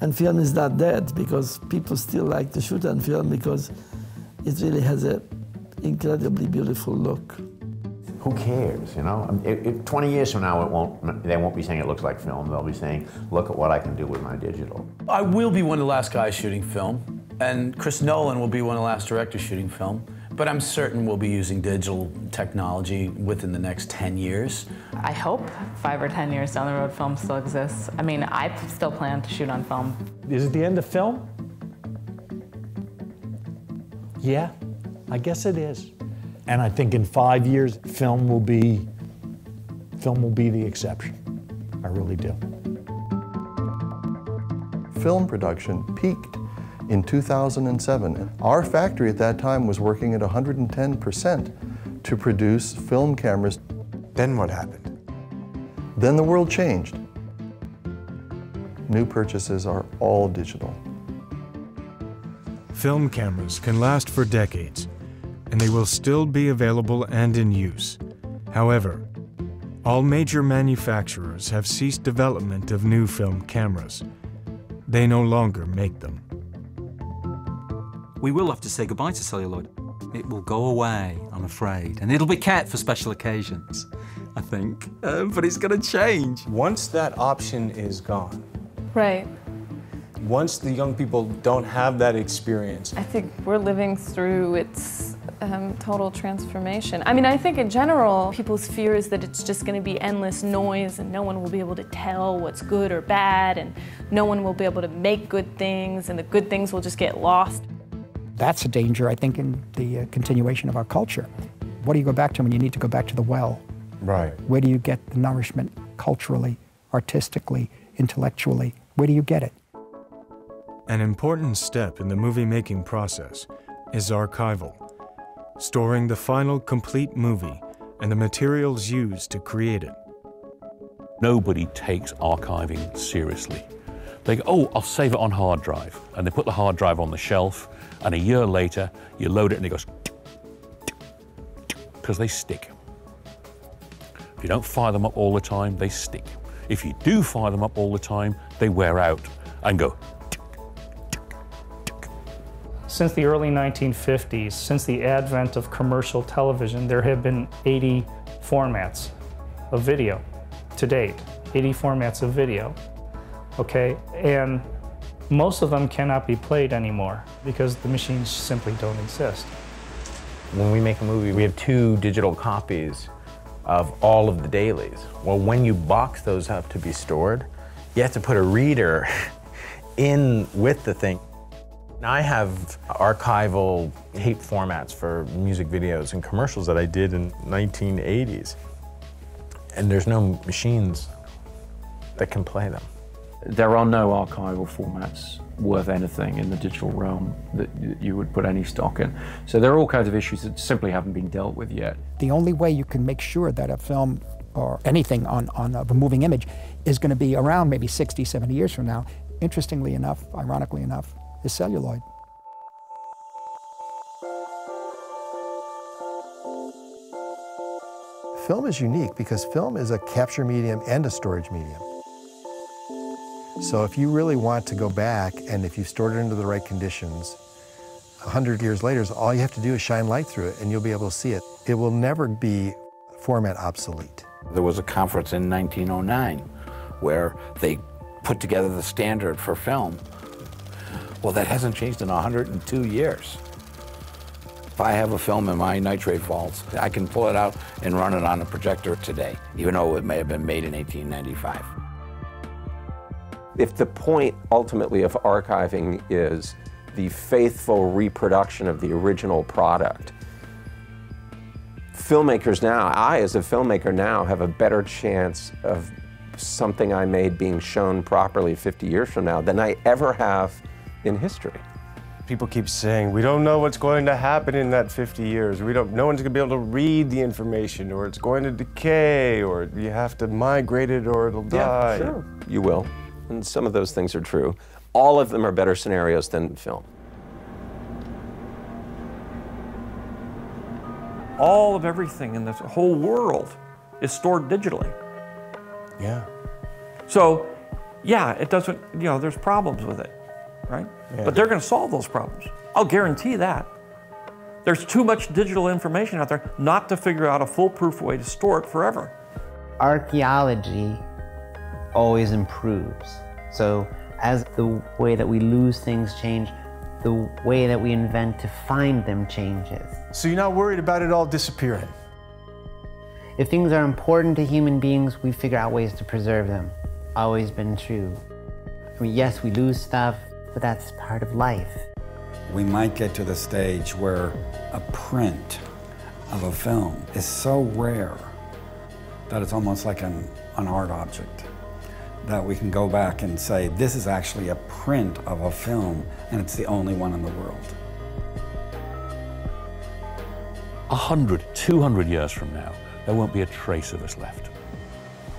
And film is not dead, because people still like to shoot on film because it really has a incredibly beautiful look. Who cares, you know? If, if twenty years from now, it won't, they won't be saying it looks like film. They'll be saying, look at what I can do with my digital. I will be one of the last guys shooting film, and Chris Nolan will be one of the last directors shooting film, but I'm certain we'll be using digital technology within the next ten years. I hope five or ten years down the road, film still exists. I mean, I still plan to shoot on film. Is it the end of film? Yeah. I guess it is. And I think in five years, film will be, film will be the exception. I really do. Film production peaked in two thousand seven. Our factory at that time was working at one hundred ten percent to produce film cameras. Then what happened? Then the world changed. New purchases are all digital. Film cameras can last for decades, and they will still be available and in use. However, all major manufacturers have ceased development of new film cameras. They no longer make them. We will have to say goodbye to celluloid. It will go away, I'm afraid, and it'll be kept for special occasions, I think. Uh, but it's going to change. Once that option is gone. Right. Once the young people don't have that experience. I think we're living through its um, total transformation. I mean, I think in general, people's fear is that it's just going to be endless noise and no one will be able to tell what's good or bad, and no one will be able to make good things, and the good things will just get lost. That's a danger, I think, in the uh, continuation of our culture. What do you go back to when you need to go back to the well? Right. Where do you get the nourishment culturally, artistically, intellectually? Where do you get it? An important step in the movie-making process is archival. storing the final complete movie and the materials used to create it. Nobody takes archiving seriously. They go, oh, I'll save it on hard drive. And they put the hard drive on the shelf, and a year later, you load it and it goes, because they stick. If you don't fire them up all the time, they stick. If you do fire them up all the time, they wear out and go. Since the early nineteen fifties, since the advent of commercial television, there have been eighty formats of video to date, eighty formats of video, okay? And most of them cannot be played anymore because the machines simply don't exist. When we make a movie, we have two digital copies of all of the dailies. Well, when you box those up to be stored, you have to put a reader in with the thing. Now, I have archival tape formats for music videos and commercials that I did in the nineteen eighties, and there's no machines that can play them. There are no archival formats worth anything in the digital realm that you would put any stock in. So there are all kinds of issues that simply haven't been dealt with yet. The only way you can make sure that a film or anything on, on a moving image is going to be around maybe sixty, seventy years from now, interestingly enough, ironically enough, is celluloid. Film is unique because film is a capture medium and a storage medium. So if you really want to go back, and if you've stored it under the right conditions, a hundred years later, all you have to do is shine light through it and you'll be able to see it. It will never be format obsolete. There was a conference in nineteen oh nine where they put together the standard for film. Well, that hasn't changed in a hundred and two years. If I have a film in my nitrate vaults, I can pull it out and run it on a projector today, even though it may have been made in eighteen ninety-five. If the point ultimately of archiving is the faithful reproduction of the original product, filmmakers now, I as a filmmaker now, have a better chance of something I made being shown properly fifty years from now than I ever have in history. People keep saying, we don't know what's going to happen in that fifty years. We don't, no one's going to be able to read the information, or it's going to decay, or you have to migrate it, or it'll die. Yeah, sure. You will. And some of those things are true. All of them are better scenarios than film. All of everything in this whole world is stored digitally. Yeah. So, yeah, it doesn't, you know, there's problems with it, right? Yeah. But they're going to solve those problems. I'll guarantee that. There's too much digital information out there not to figure out a foolproof way to store it forever. Archaeology always improves. So as the way that we lose things change, the way that we invent to find them changes. So you're not worried about it all disappearing? If things are important to human beings, we figure out ways to preserve them. Always been true. I mean, yes, we lose stuff, but that's part of life. We might get to the stage where a print of a film is so rare that it's almost like an, an art object, that we can go back and say, this is actually a print of a film, and it's the only one in the world. A hundred, two hundred years from now, there won't be a trace of us left.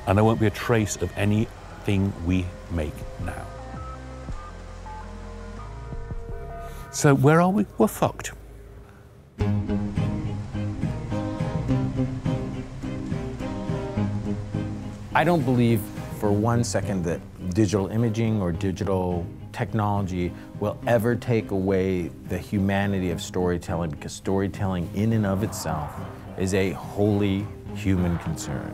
And there won't be a trace of anything we make now. So where are we? We're fucked. I don't believe for one second that digital imaging or digital technology will ever take away the humanity of storytelling, because storytelling in and of itself is a wholly human concern.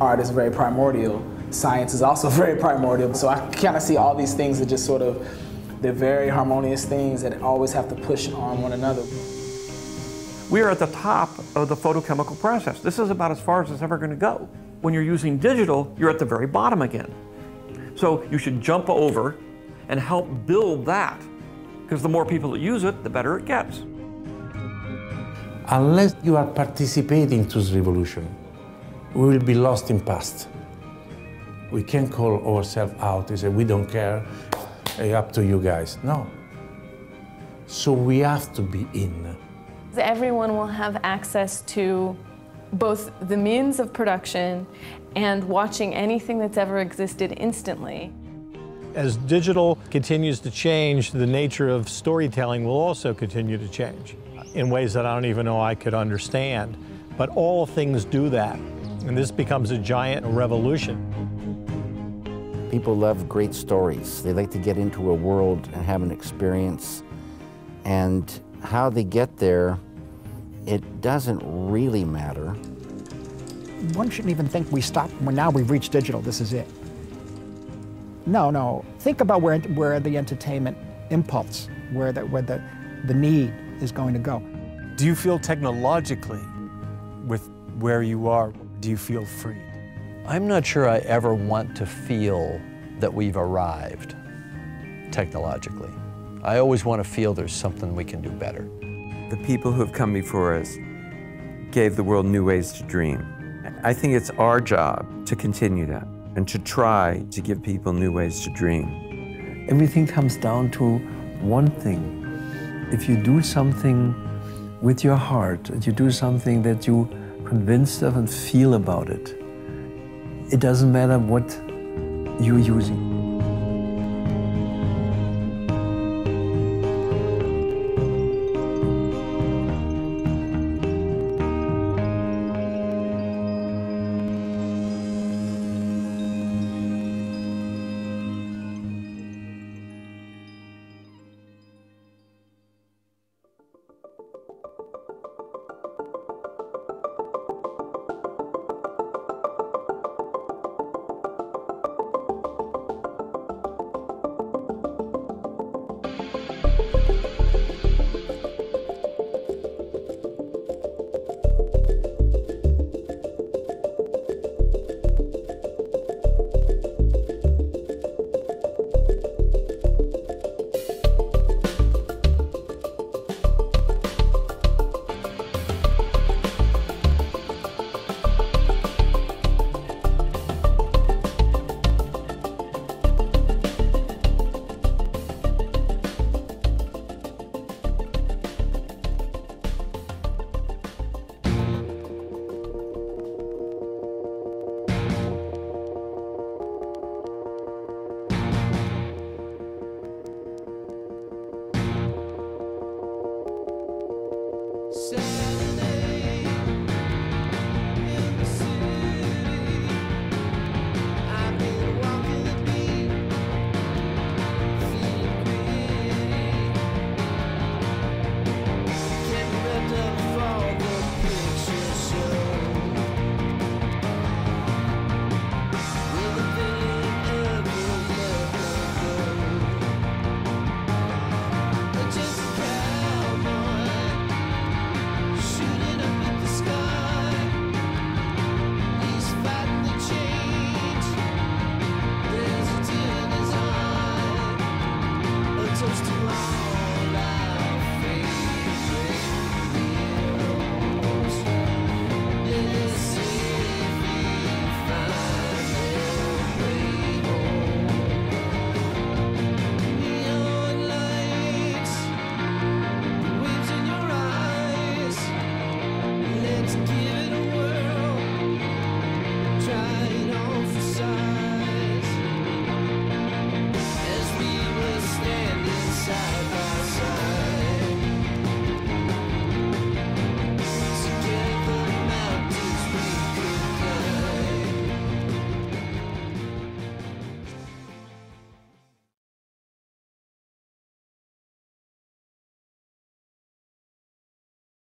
Art is very primordial. Science is also very primordial. So I kind of see all these things that just sort of, they're very harmonious things that always have to push on one another. We are at the top of the photochemical process. This is about as far as it's ever going to go. When you're using digital, you're at the very bottom again. So you should jump over and help build that, because the more people that use it, the better it gets. Unless you are participating to this revolution, we will be lost in past. We can't call ourselves out and say, we don't care, hey, up to you guys. No. So we have to be in. Everyone will have access to both the means of production and watching anything that's ever existed instantly. As digital continues to change, the nature of storytelling will also continue to change in ways that I don't even know I could understand. But all things do that, and this becomes a giant revolution. People love great stories. They like to get into a world and have an experience, and how they get there, it doesn't really matter. One shouldn't even think we stopped, well, now we've reached digital, this is it. No, no, think about where, where the entertainment impulse, where, the, where the, the need is going to go. Do you feel technologically with where you are, do you feel free? I'm not sure I ever want to feel that we've arrived technologically. I always want to feel there's something we can do better. The people who have come before us gave the world new ways to dream. I think it's our job to continue that and to try to give people new ways to dream. Everything comes down to one thing. If you do something with your heart, if you do something that you convinced of and feel about it, it doesn't matter what you're using.